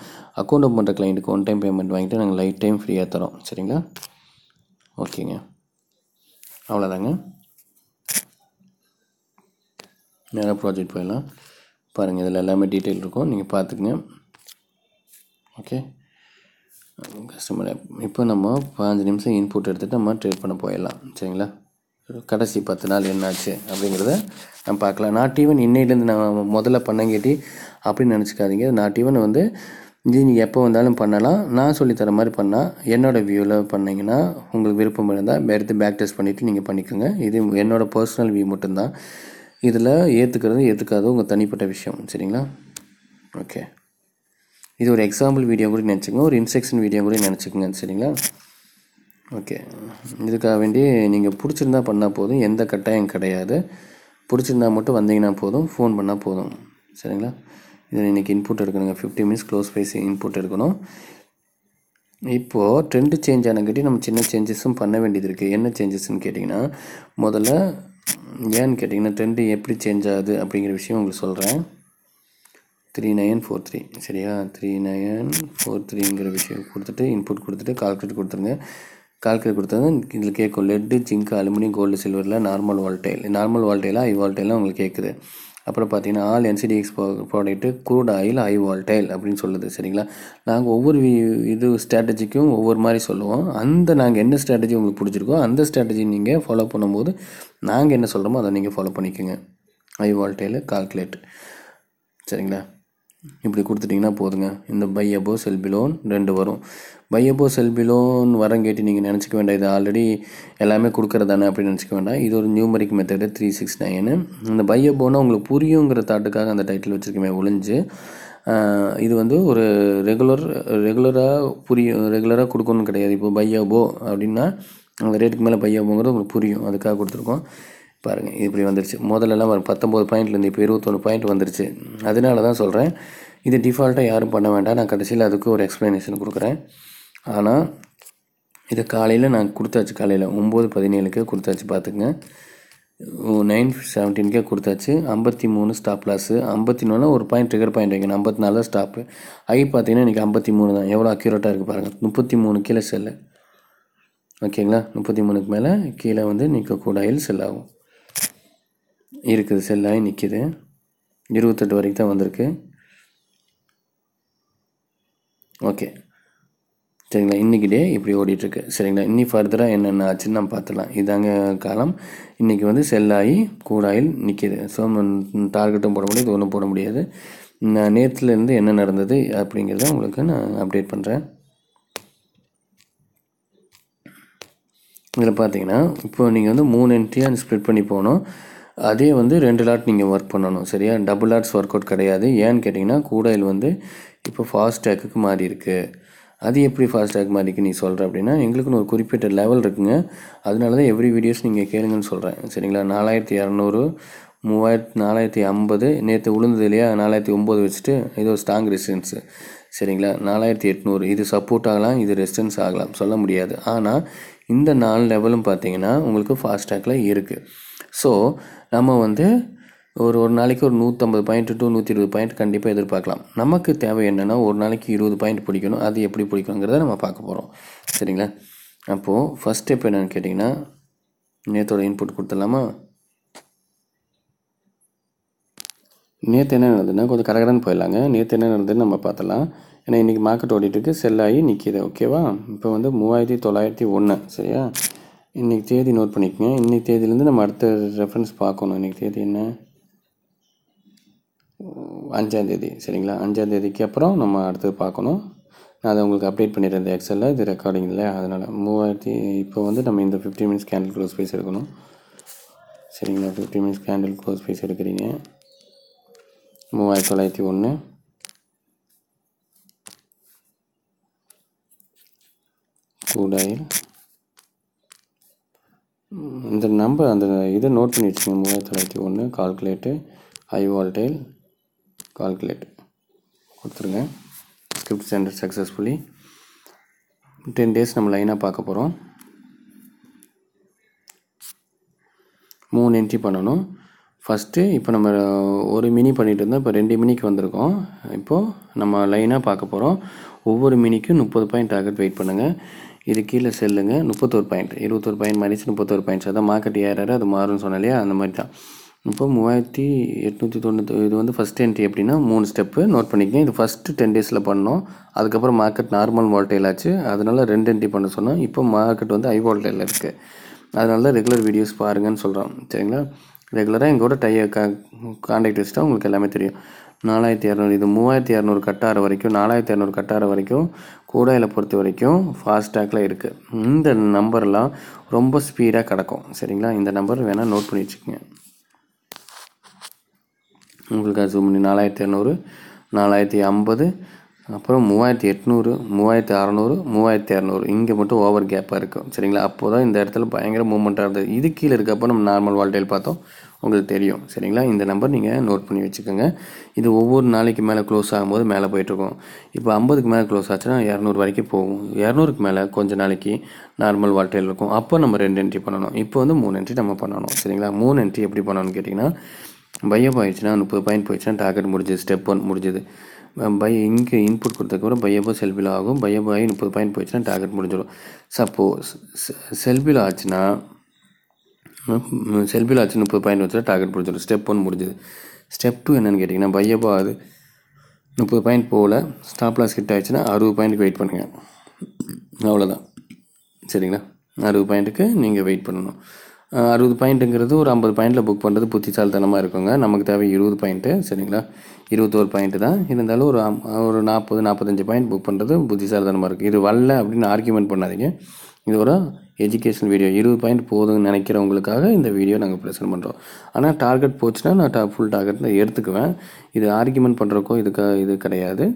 அக்கௌண்ட் ஓப்பன் பண்ணுற கிளைண்ட்டுக்கு ஒன் டைம் பேமெண்ட் வாங்கிட்டு நாங்கள் லைஃப் டைம் ஃப்ரீயாக தரோம். சரிங்களா? ஓகேங்க. அவ்வளோதாங்க. நேராக ப்ராஜெக்ட் போயிடலாம். பாருங்கள், இதில் எல்லாமே டீட்டெயில் இருக்கும், நீங்கள் பார்த்துக்குங்க. ஓகே. கஸ்டமர் ஆப் இப்போ நம்ம பதினஞ்சு நிமிஷம் இன்புட் எடுத்துகிட்டு நம்ம ட்ரேட் பண்ண போயிடலாம். சரிங்களா? கடைசி பத்து நாள் என்னாச்சு அப்படிங்கிறத நம்ம பார்க்கலாம். நாட் ஈவன் இன்னையிலேருந்து நான் முதல்ல பண்ணங்கேட்டி அப்படின்னு நினச்சிக்காதீங்க. நாட் ஈவன் வந்து இது நீங்கள் எப்போ வந்தாலும் பண்ணலாம். நான் சொல்லித்தர மாதிரி பண்ணால் என்னோடய வியூவில் பண்ணிங்கன்னா உங்களுக்கு விருப்பம் இருந்தால் எடுத்து பேக் டெஸ்ட் பண்ணிவிட்டு நீங்கள் பண்ணிக்கோங்க. இது என்னோடய பர்சனல் வியூ மட்டும்தான். இதில் ஏற்றுக்கிறது ஏற்றுக்காதோ உங்கள் தனிப்பட்ட விஷயம். சரிங்களா? ஓகே. இது ஒரு எக்ஸாம்பிள் வீடியோ கூட நினச்சிக்கோங்க, ஒரு இன்ஸ்ட்ரக்ஷன் வீடியோ கூட நினச்சிக்கோங்க. சரிங்களா? ஓகே. இதுக்காக வேண்டி நீங்கள் பிடிச்சிருந்தா பண்ணால் போதும், எந்த கட்டாயம் கிடையாது. பிடிச்சிருந்தா மட்டும் வந்தீங்கன்னா போதும், ஃபோன் பண்ணால் போதும். சரிங்களா? இதில் இன்றைக்கி இன்புட் எடுக்கணுங்க. Fifty minutes close price input எடுக்கணும். இப்போது ட்ரெண்டு சேஞ்ச் ஆனங்காட்டி நம்ம சின்ன சேஞ்சஸும் பண்ண வேண்டியது இருக்குது. என்ன சேஞ்சஸ்ன்னு கேட்டிங்கன்னா, முதல்ல ஏன்னு கேட்டிங்கன்னா ட்ரெண்டு எப்படி சேஞ்ச் ஆகுது அப்படிங்கிற விஷயம் உங்களுக்கு சொல்கிறேன். த்ரீ நயன் ஃபோர் த்ரீ சரியா? த்ரீ நயன் ஃபோர் த்ரீங்கிற விஷயம் கொடுத்துட்டு இன்புட் கொடுத்துட்டு கால்குலேட் கொடுத்துருங்க. கால்குலேட் கொடுத்தது இதில் கேட்கும் லெட்டு, ஜிங்க், அலுமினியம், கோல்டு, சில்வரில் நார்மல் வால்டைல், நார்மல் வால்டைலாக ஹை வால்டைலாம் உங்களுக்கு கேட்குது. அப்புறம் பார்த்தீங்கன்னா all NCDEX product crude oil high volatile அப்படின்னு சொல்லுது. சரிங்களா? நாங்கள் ஒவ்வொரு இது ஸ்ட்ராட்டஜிக்கும் ஒவ்வொரு மாதிரி சொல்லுவோம். அந்த நாங்கள் என்ன ஸ்ட்ராட்டஜி உங்களுக்கு பிடிச்சிருக்கோ அந்த ஸ்ட்ராட்டஜி நீங்கள் ஃபாலோ பண்ணும்போது நாங்கள் என்ன சொல்கிறோமோ அதை நீங்கள் ஃபாலோ பண்ணிக்கோங்க. High volatile calculate. சரிங்களா? இப்படி கொடுத்துட்டிங்கன்னா போதுங்க. இந்த பை அபோ செல் பிலோன் ரெண்டு வரும். பை அபோ செல் பிலோன் வரங்கேட்டி நீங்கள் நினச்சிக்க வேண்டாம், இது ஆல்ரெடி எல்லாமே கொடுக்குறதானே அப்படின்னு நினச்சிக்க வேண்டாம். இது ஒரு numeric method three six nine. இந்த பை அபோனா உங்களுக்கு புரியுங்கிற தாட்டுக்காக அந்த டைட்டில் வச்சுருக்கமே ஒழிஞ்சு, இது வந்து ஒரு ரெகுலர் ரெகுலராக புரியும் ரெகுலராக கொடுக்கணும்னு கிடையாது. இப்போ பை அபோ அப்படின்னா அந்த ரேட்டுக்கு மேலே பை அபோங்கிறது உங்களுக்கு புரியும், அதுக்காக கொடுத்துருக்கோம். பாருங்கள் இப்படி வந்துருச்சு. முதல்லலாம் ஒரு பத்தொம்பது பாயிண்ட்லேருந்து இப்போ இருபத்தொன்று பாயிண்ட் வந்துருச்சு. அதனால தான் சொல்கிறேன், இது டிஃபால்ட்டாக யாரும் பண்ண வேண்டாம். நான் கடைசியில் அதுக்கு ஒரு எக்ஸ்ப்ளனேஷன் கொடுக்குறேன். ஆனால் இதை காலையில் நான் கொடுத்தாச்சு, காலையில் ஒம்பது பதினேழுக்கு கொடுத்தாச்சு, பார்த்துக்குங்க. நைன் செவன்டீனுக்கே கொடுத்தாச்சு. ஐம்பத்தி மூணு ஸ்டாப் லாஸு, ஐம்பத்தி மூணுனா ஒரு பாயிண்ட் ட்ரிகர் பாயிண்ட் வைக்கணும். ஐம்பத்தி நாலு தான் ஸ்டாப்பு. ஐ பார்த்தீங்கன்னா இன்றைக்கி ஐம்பத்தி மூணு தான். எவ்வளோ அக்யூரேட்டாக இருக்குது பாருங்கள். முப்பத்தி மூணு கீழே செல்லு, ஓகேங்களா. முப்பத்தி மூணுக்கு மேலே கீழே வந்து நிற்கக்கூட ஆயில் செல்லாகும் இருக்குது, செல்லாகி நிற்கிது. இருபத்தெட்டு வரைக்கும் தான் வந்திருக்கு, ஓகே சரிங்களா. இன்றைக்கி டே இப்படி ஓடிட்டுருக்கு, சரிங்களா. இன்னி ஃபர்தராக என்னென்ன ஆச்சுன்னு நம்ம பார்த்துலாம். இதாங்க காலம். இன்றைக்கி வந்து செல்லாகி கூடாயில் நிற்கிது. ஸோ டார்கெட்டும் போட முடியாது, ஒன்றும் போட முடியாது. நான் நேற்றுலேருந்து என்ன நடந்தது அப்படிங்கிறத உங்களுக்கு நான் அப்டேட் பண்ணுறேன். இதில் பார்த்தீங்கன்னா இப்போ நீங்கள் வந்து மூணு என்ட்ரியாக ஸ்ப்ளிட் பண்ணி போகணும். அதே வந்து ரெண்டு லாட் நீங்கள் ஒர்க் பண்ணணும், சரியா. டபுள் லாட்ஸ் ஒர்க் அவுட் கிடையாது. ஏன்னு கேட்டிங்கன்னா கூடாயில் வந்து இப்போ ஃபாஸ்டேக்குக்கு மாறி இருக்குது. அது எப்படி ஃபாஸ்டேக் மாதிரி இருக்குது நீ சொல்கிற அப்படின்னா, எங்களுக்குன்னு ஒரு குறிப்பிட்ட லெவல் இருக்குங்க. அதனால தான் எவ்ரி வீடியோஸ் நீங்கள் கேளுங்கன்னு சொல்கிறேன், சரிங்களா. நாலாயிரத்தி இரநூறு மூவாயிரத்து நாலாயிரத்தி ஐம்பது நேற்று விழுந்தது இல்லையா, நாலாயிரத்தி ஒம்பது வச்சுட்டு இது ஒரு ஸ்ட்ராங் ரெசிஸ்டன்ஸு, சரிங்களா. நாலாயிரத்தி எட்நூறு இது சப்போர்ட் ஆகலாம், இது ரெசிஸ்டன்ஸ் ஆகலாம், சொல்ல முடியாது. ஆனால் இந்த நாலு லெவலும் பார்த்தீங்கன்னா உங்களுக்கு ஃபாஸ்டேக்கில் இருக்குது. ஸோ நம்ம வந்து ஒரு ஒரு நாளைக்கு ஒரு நூற்றம்பது பாயிண்ட் டு நூற்றி இருபது பாயிண்ட் கண்டிப்பாக எதிர்பார்க்கலாம். நமக்கு தேவை என்னென்னா ஒரு நாளைக்கு இருபது பாயிண்ட் பிடிக்கணும். அது எப்படி பிடிக்கணுங்கிறத நம்ம பார்க்க போகிறோம், சரிங்களா. அப்போது ஃபஸ்ட் ஸ்டெப் என்னென்னு கேட்டிங்கன்னா, நேற்றோட இன்புட் கொடுத்துடலாமா. நேற்று என்ன நடந்ததுன்னா கொஞ்சம் கரெக்டாக போயிடலாங்க. நேற்று என்ன நடந்ததுன்னு நம்ம பார்த்தலாம். ஏன்னா இன்றைக்கி மார்க்கெட் ஓடிட்டுருக்கு, செல்லாகி நிற்கிது, ஓகேவா. இப்போ வந்து மூவாயிரத்தி தொள்ளாயிரத்தி ஒன்று சரியா. இன்றைக்கி தேதி நோட் பண்ணிக்கோங்க. இன்றைக்கி தேதியிலேருந்து நம்ம அடுத்த ரெஃபரன்ஸ் பார்க்கணும். இன்றைக்கி தேதி என்ன, அஞ்சாந்தேதி, சரிங்களா. அஞ்சாந்தேதிக்கு அப்புறம் நம்ம அடுத்து பார்க்கணும். நான் அதை உங்களுக்கு அப்டேட் பண்ணிடுறேன் இந்த எக்ஸலில், இது ரெக்கார்டிங் இல்லை. அதனால் மூவாயிரத்தி இப்போ வந்து நம்ம இந்த fifty minutes candle close price எடுக்கணும், சரிங்களா. Fifty minutes candle close price எடுக்கிறீங்க. மூவாயிரத்தி தொள்ளாயிரத்தி ஒன்று கூடாயில் இந்த நம்பர் அந்த இதை நோட் பண்ணி வச்சுக்கோங்க. மூவாயிரத்தி தொள்ளாயிரத்தி ஒன்று கால்குலேட்டு ஹை வால்டைல் கால்குலேட் கொடுத்துருங்க. Script center successfully ten days நம்ம லைனாக பார்க்க போகிறோம். மூணு என்ட்ரி பண்ணணும் ஃபஸ்ட்டு. இப்போ நம்ம ஒரு மினி பண்ணிகிட்டு இருந்தோம், இப்போ ரெண்டு மினிக்கு வந்திருக்கோம். இப்போது நம்ம லைனாக பார்க்க போகிறோம். ஒவ்வொரு மினிக்கும் முப்பது பாயிண்ட் டார்கெட் வெயிட் பண்ணுங்கள். இது கீழே செல்லுங்க. முப்பத்தொரு பாயிண்ட் இருபத்தொரு பாயிண்ட் மாறிச்சு, முப்பத்தொரு பாயிண்ட்ஸ். அதான் மார்க்கெட் ஏறாரு அது மாறும்னு சொன்னாலே அந்த மாதிரி தான். இப்போ மூவாயிரத்தி எட்நூற்றி தொண்ணூற்றி இது வந்து ஃபஸ்ட் என்ட்ரி அப்படின்னா மூணு ஸ்டெப்பு நோட் பண்ணிக்கங்க. இது ஃபஸ்ட்டு டென் டேஸில் பண்ணோம். அதுக்கப்புறம் மார்க்கெட் நார்மல் வால்டைல் ஆச்சு, அதனால் ரெண்டு என்ட்ரி பண்ண சொன்னோம். இப்போ மார்க்கெட் வந்து ஹை வால்டைல் இருக்குது, அதனால தான் ரெகுலர் வீடியோஸ் பாருங்கன்னு சொல்கிறோம், சரிங்களா. ரெகுலராக எங்களோட டைய கா கான்டாக்ட் வச்சுட்டா உங்களுக்கு எல்லாமே தெரியும். நாலாயிரத்தி இரநூறு இது மூவாயிரத்தி இரநூறு கட்டார வரைக்கும், நாலாயிரத்தி இரநூறு கட்டார வரைக்கும் கூடாயில் பொறுத்த வரைக்கும் ஃபாஸ்டாகில் இருக்குது. இந்த நம்பர்லாம் ரொம்ப ஸ்பீடாக கிடக்கும், சரிங்களா. இந்த நம்பர் வேணால் நோட் பண்ணி வச்சுக்கோங்க. உங்களுக்கு அது பண்ணி நாலாயிரத்தி இரநூறு நாலாயிரத்தி ஐம்பது அப்புறம் மூவாயிரத்தி எட்நூறு மூவாயிரத்தி அறநூறு மூவாயிரத்தி இரநூறு இங்கே மட்டும் ஓவர் கேப்பாக இருக்கும், சரிங்களா. அப்போ தான் இந்த இடத்துல பயங்கர மூவ்மெண்ட்டாக இருந்தது. இது கீழே இருக்கப்போ நம்ம நார்மல் வால்டைல் பார்த்தோம், உங்களுக்கு தெரியும், சரிங்களா. இந்த நம்பர் நீங்கள் நோட் பண்ணி வச்சுக்கோங்க. இது ஒவ்வொரு நாளைக்கு மேலே க்ளோஸ் ஆகும்போது மேலே போயிட்டுருக்கோம். இப்போ ஐம்பதுக்கு மேலே க்ளோஸ் ஆச்சுன்னா இரநூறு வரைக்கும் போகும். இரநூறுக்கு மேலே கொஞ்சம் நாளைக்கு நார்மல் வால்டைல் இருக்கும். அப்போ நம்ம ரெண்டு என்ட்ரி பண்ணணும். இப்போ வந்து மூணு என்ட்ரி நம்ம பண்ணணும், சரிங்களா. மூணு என்ட்ரி எப்படி பண்ணணும்னு கேட்டிங்கன்னா, பையப் ஆயிடுச்சுன்னா முப்பது பாயிண்ட் போயிடுச்சுன்னா டார்கெட் முடிஞ்சது, ஸ்டெப் ஒன் முடிஞ்சது. பை இங்கே இன்புட் கொடுத்ததுக்கப்புறம் பையப்போ செல்ஃபில் ஆகும். பையப்போ ஆகி முப்பது பாயிண்ட் போயிடுச்சுன்னா டார்கெட் முடிஞ்சிடும். சப்போஸ் செல்ஃபில் ஆச்சுன்னா செல்ஃபில் ஆச்சு முப்பது பாயிண்ட் வச்சுன்னா டார்கெட் முடிஞ்சிடும், ஸ்டெப் ஒன் முடிஞ்சது. ஸ்டெப் டூ என்னென்னு கேட்டிங்கன்னா, பையப்போ ஆகுது முப்பது பாயிண்ட் போகல, ஸ்டாப் லாஸ் ஹிட் ஆயிடுச்சுன்னா அறுபது பாயிண்ட்டுக்கு வெயிட் பண்ணுங்கள், அவ்வளோதான், சரிங்களா. அறுபது பாயிண்ட்டுக்கு நீங்கள் வெயிட் பண்ணணும். அறுபது பாயிண்ட்டுங்கிறது ஒரு ஐம்பது பாயிண்டில் புக் பண்ணுறது புத்திசாலித்தனமாக இருக்குங்க. நமக்கு தேவை இருபது பாயிண்ட்டு, சரிங்களா. இருபத்தோரு பாயிண்ட்டு தான் இருந்தாலும் ஒரு ஒரு நாற்பது நாற்பத்தஞ்சு பாயிண்ட் புக் பண்ணுறது புத்திசாலித்தனமாக இருக்குது. இது வரல அப்படின்னு ஆர்கியூமெண்ட் பண்ணாதீங்க. இது ஒரு எஜுகேஷன் வீடியோ. இருபது பாயிண்ட் போதுன்னு நினைக்கிறவங்களுக்காக இந்த வீடியோ நாங்கள் ப்ரெசென்ட் பண்ணுறோம். ஆனால் டார்கெட் போச்சுன்னா நான் டா ஃபுல் டார்கெட்டில் எடுத்துக்குவேன். இது ஆர்கியூமெண்ட் பண்ணுறக்கோ இதுக்காக இது கிடையாது.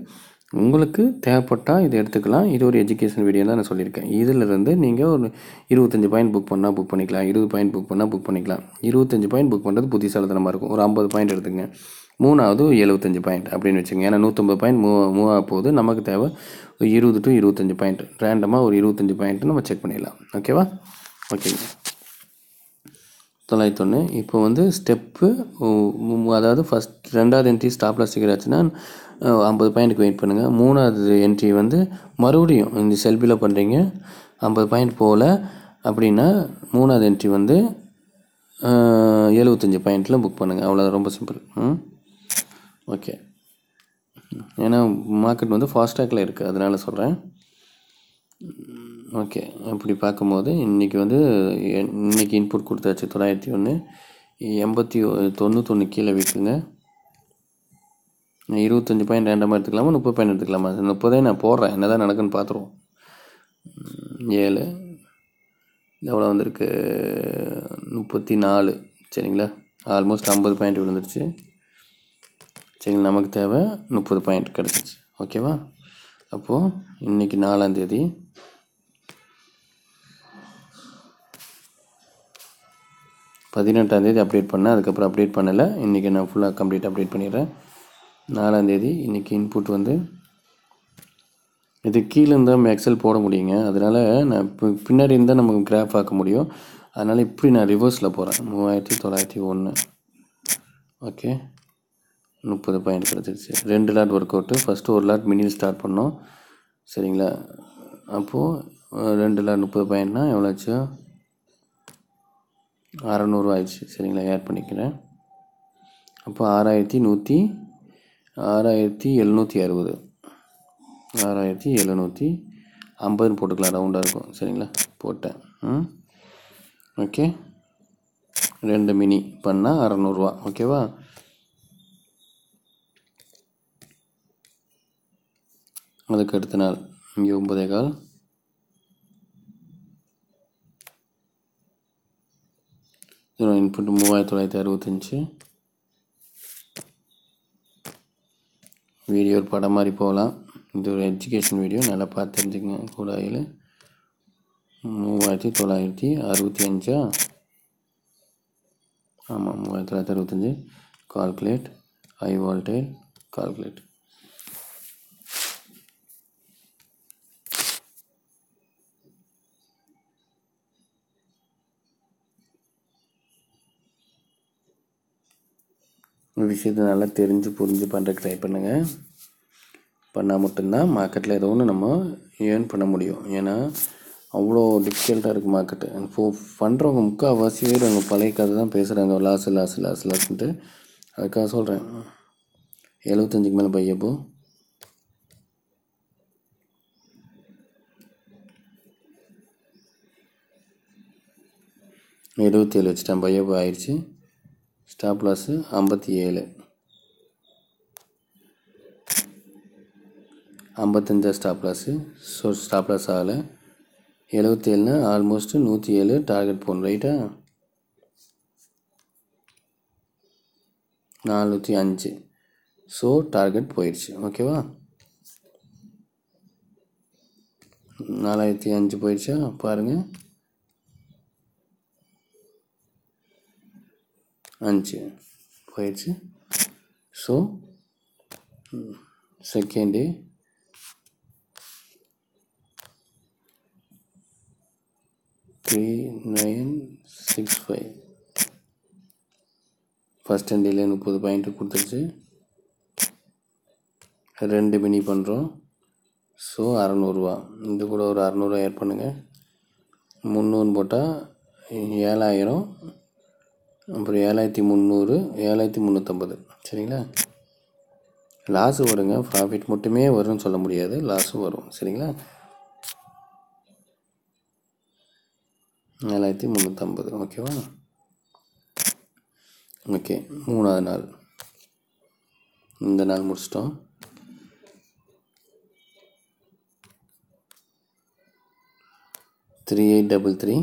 உங்களுக்கு தேவைப்பட்டால் இதை எடுத்துக்கலாம். இது ஒரு எஜுகேஷன் வீடியோ தான் நான் சொல்லியிருக்கேன். இதிலிருந்து நீங்கள் ஒரு இருபத்தஞ்சி பாயிண்ட் புக் பண்ணால் புக் பண்ணிக்கலாம், இருபது பாயிண்ட் புக் பண்ணால் புக் பண்ணிக்கலாம். இருபத்தஞ்சி பாயிண்ட் புக் பண்ணுறது புத்திசாலித்தனமாக இருக்கும். ஒரு ஐம்பது பாயிண்ட் எடுத்துங்க, மூணாவது எழுபத்தஞ்சி பாயிண்ட் அப்படின்னு வச்சுங்க. ஏன்னா நூற்றம்பது பாயிண்ட் மூவ் மூவ் ஆக போது, நமக்கு தேவை இருபது டு இருபத்தஞ்சி பாயிண்ட். ரேண்டமாக ஒரு இருபத்தஞ்சி பாயிண்ட்டு நம்ம செக் பண்ணிடலாம். ஓகேவா? ஓகேங்க. தொள்ளாயிரத்தொன்று. இப்போ வந்து ஸ்டெப்பு, அதாவது ஃபஸ்ட் ரெண்டாவது என்ட்ரி ஸ்டாப்ல சிக்கராச்சுன்னா ஐம்பது பாயிண்ட்டுக்கு வெயிட் பண்ணுங்கள். மூணாவது என்ட்ரி வந்து மறுபடியும் இந்த செல்ஃபியில் பண்ணுறீங்க, ஐம்பது பாயிண்ட் போகல அப்படின்னா மூணாவது என்ட்ரி வந்து எழுபத்தஞ்சி பாயிண்ட்டில் புக் பண்ணுங்கள். அவ்வளோதான், ரொம்ப சிம்பிள். ம், ஓகே. ஏன்னா மார்க்கெட் வந்து ஃபாஸ்ட்ராக்கில் இருக்குது, அதனால் சொல்கிறேன். ஓகே, அப்படி பார்க்கும்போது இன்றைக்கி வந்து இன்றைக்கி இன்புட் கொடுத்தாச்சு. தொள்ளாயிரத்தி ஒன்று எண்பத்தி தொண்ணூத்தொன்று கீழே விற்குங்க. இருபத்தஞ்சி பாயிண்ட் ரேண்டமாக எடுத்துக்கலாமா, முப்பது பாயிண்ட் எடுத்துக்கலாமா? முப்பதே நான் போடுறேன், என்ன தான் நடக்குன்னு பார்த்துருவோம். ஏழு எவ்வளோ வந்திருக்கு? முப்பத்தி நாலு. சரிங்களா, ஆல்மோஸ்ட் ஐம்பது பாயிண்ட் விழுந்துருச்சு. சரிங்களா, நமக்கு தேவை முப்பது பாயிண்ட் கிடச்சிச்சு. ஓகேவா? அப்போது இன்றைக்கி நாலாந்தேதி பதினெட்டாந்தேதி அப்டேட் பண்ணேன், அதுக்கப்புறம் அப்டேட் பண்ணலை. இன்றைக்கி நான் ஃபுல்லாக கம்ப்ளீட் அப்டேட் பண்ணிடுறேன். நாலாந்தேதி இன்றைக்கி இன்புட் வந்து இது கீழே இருந்தால் நம்ம எக்ஸல் போட முடியுங்க. அதனால் நான் இப்போ பின்னாடி இருந்தால் நமக்கு கிராஃப் ஆக்க முடியும். அதனால் இப்படி நான் ரிவர்ஸில் போகிறேன். மூவாயிரத்தி தொள்ளாயிரத்தி ஒன்று. ஓகே, முப்பது பாயிண்ட் கிடச்சிருச்சு. ரெண்டு லாட் ஒர்க் அவுட்டு. ஃபஸ்ட்டு ஒரு லாட் மினில் ஸ்டார்ட் பண்ணோம். சரிங்களா, அப்போது ரெண்டு லாட் முப்பது பாயிண்ட்னா எவ்வளோச்சு? அறநூறுவா ஆயிடுச்சு. சரிங்களா, ஆட் பண்ணிக்கிறேன். அப்போ ஆறாயிரத்தி நூற்றி ஆறாயிரத்தி எழுநூற்றி அறுபது ஆறாயிரத்தி எழுநூற்றி ஐம்பதுன்னு போட்டுக்கலாம், ரவுண்டாக இருக்கும். சரிங்களா, போட்டேன். ம், ஓகே. ரெண்டு மினி பண்ணால் அறநூறுவா. ஓகேவா? அதுக்கு அடுத்த நாள் இங்கே ஒன்பதே கால் இன்புட் மூவாயிரத்தி தொள்ளாயிரத்தி அறுபத்தஞ்சு. வீடியோ ஒரு படம் மாதிரி போகலாம். இது ஒரு எஜுகேஷன் வீடியோ, நல்லா பார்த்து தெரிஞ்சுக்கங்க. கூடாயில் மூவாயிரத்தி தொள்ளாயிரத்தி அறுபத்தி அஞ்சா ஆமாம், மூவாயிரத்தி தொள்ளாயிரத்தி அறுபத்தஞ்சு. Calculate, high voltage calculate. விஷயத்தை நல்லா தெரிஞ்சு புரிஞ்சு பண்ணுறதுக்கு ட்ரை பண்ணுங்கள். பண்ணால் மட்டும்தான் மார்க்கெட்டில் ஏதோ ஒன்று நம்ம ஏர்ன் பண்ண முடியும். ஏன்னா அவ்வளோ டிஃபிகல்ட்டாக இருக்குது மார்க்கெட்டு. இப்போது பண்ணுறவங்க முக்கால்வாசி பேர் அவங்க பழைய கதை தான் பேசுகிறாங்க, லாஸ் லாஸ் லாஸ் லாஸ்ன்ட்டு. அதுக்காக சொல்கிறேன், எழுபத்தஞ்சுக்கு மேலே பையப்போ எழுபத்தி ஏழு வச்சுட்டேன். பையப்போ ஆயிடுச்சு. ஸ்டாப் லாஸு ஐம்பத்தி ஏழு ஐம்பத்தஞ்சா stop loss. So stop loss ஆகலை. எழுபத்தேழுனா ஆல்மோஸ்ட்டு நூற்றி ஏழு டார்கெட் போகணும். ரைட்டா? நானூற்றி அஞ்சு. ஸோ டார்கெட் போயிடுச்சு. ஓகேவா? நாலாயிரத்தி அஞ்சு போயிடுச்சா பாருங்கள். அஞ்சு போயிடுச்சு. So second day three nine six five. First டேல முப்பது பாயிண்ட்டு கொடுத்துருச்சு. ரெண்டு மினி பண்ணுறோம். ஸோ அறநூறுவா. இது கூட ஒரு அறநூறுவா ஆட் பண்ணுங்கள். முந்நூறுன்னு போட்டால் ஏழாயிரம். அப்புறம் ஏழாயிரத்தி முந்நூறு ஏழாயிரத்தி முந்நூற்றம்பது. சரிங்களா, லாஸு வருங்க. ப்ராஃபிட் மட்டுமே வரும்னு சொல்ல முடியாது, லாஸும் வரும். சரிங்களா, ஏழாயிரத்தி முந்நூற்றம்பது. ஓகேவா? ஓகே, மூணாவது நாள் இந்த நாள் முடிச்சிட்டோம். த்ரீ எயிட் டபுள் த்ரீ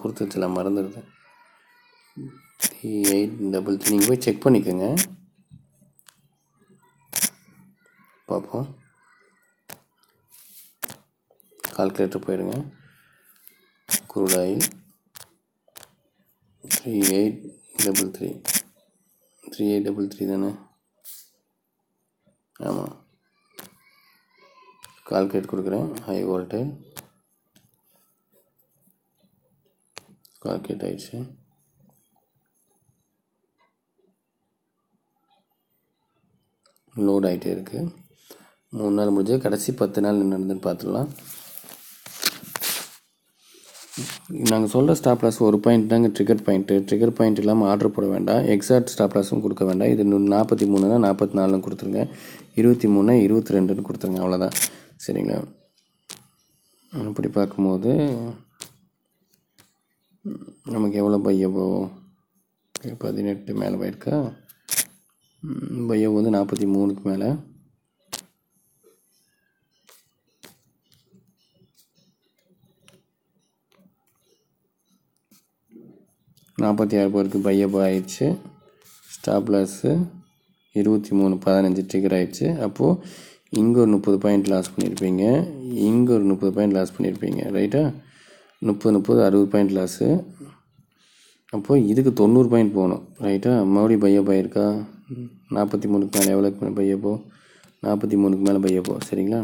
கொடுத்து வச்சலாம், மறந்துடுது. த்ரீ எயிட் டபுள் த்ரீ நீங்கள் போய் செக் பண்ணிக்கோங்க. பார்ப்போம். கால்குலேட்டர் போயிடுங்க. Crude oil three eight double three three eight double three தானே? ஆமாம், கால்குலேட் கொடுக்குறேன். ஹை வோல்டேஜ் கால்குலேட் ஆயிடுச்சு. லோட் ஆகிட்டே இருக்குது. மூணு நாள் முடிஞ்சு கடைசி பத்து நாள் என்ன நடந்துன்னு பார்த்துடலாம். நாங்கள் சொல்கிற ஸ்டாப் லாஸ் ஒரு பாயிண்ட் தாங்க ட்ரிகர் பாயிண்ட்டு. ட்ரிகர் பாயிண்ட் இல்லாமல் ஆர்டர் போட வேண்டாம். எக்ஸாக்ட் ஸ்டாப் லாஸும் கொடுக்க வேண்டாம். இது நாற்பத்தி மூணுனா நாற்பத்தி நாலுன்னு கொடுத்துருங்க. இருபத்தி மூணு இருபத்தி ரெண்டுன்னு கொடுத்துருங்க. அவ்வளோதான். சரிங்களா? அப்படி பார்க்கும்போது நமக்கு எவ்வளோ பைய போகும்? பதினெட்டு மேலே போயிருக்கா. பையவ் வந்து நாற்பத்தி மூணுக்கு மேலே. நாற்பத்தி ஆறு பேருக்கு பையப் ஆயிடுச்சு. ஸ்டாப்லாஸு இருபத்தி மூணு பதினஞ்சு ட்ரிகர் ஆயிடுச்சு. அப்போது இங்கே ஒரு முப்பது பாயிண்ட் லாஸ் பண்ணியிருப்பீங்க, இங்கே ஒரு முப்பது பாயிண்ட் லாஸ் பண்ணியிருப்பீங்க. ரைட்டா? முப்பது முப்பது அறுபது பாயிண்ட் லாஸு. அப்போது இதுக்கு தொண்ணூறு பாயிண்ட் போகணும். ரைட்டா? மறுபடியும் பையப் ஆயிருக்கா? நாற்பத்தி மூணுக்கு மேலே எவ்வளோக்கு மேலே பையப்போ? நாற்பத்தி மூணுக்கு மேலே பையப்போ. சரிங்களா?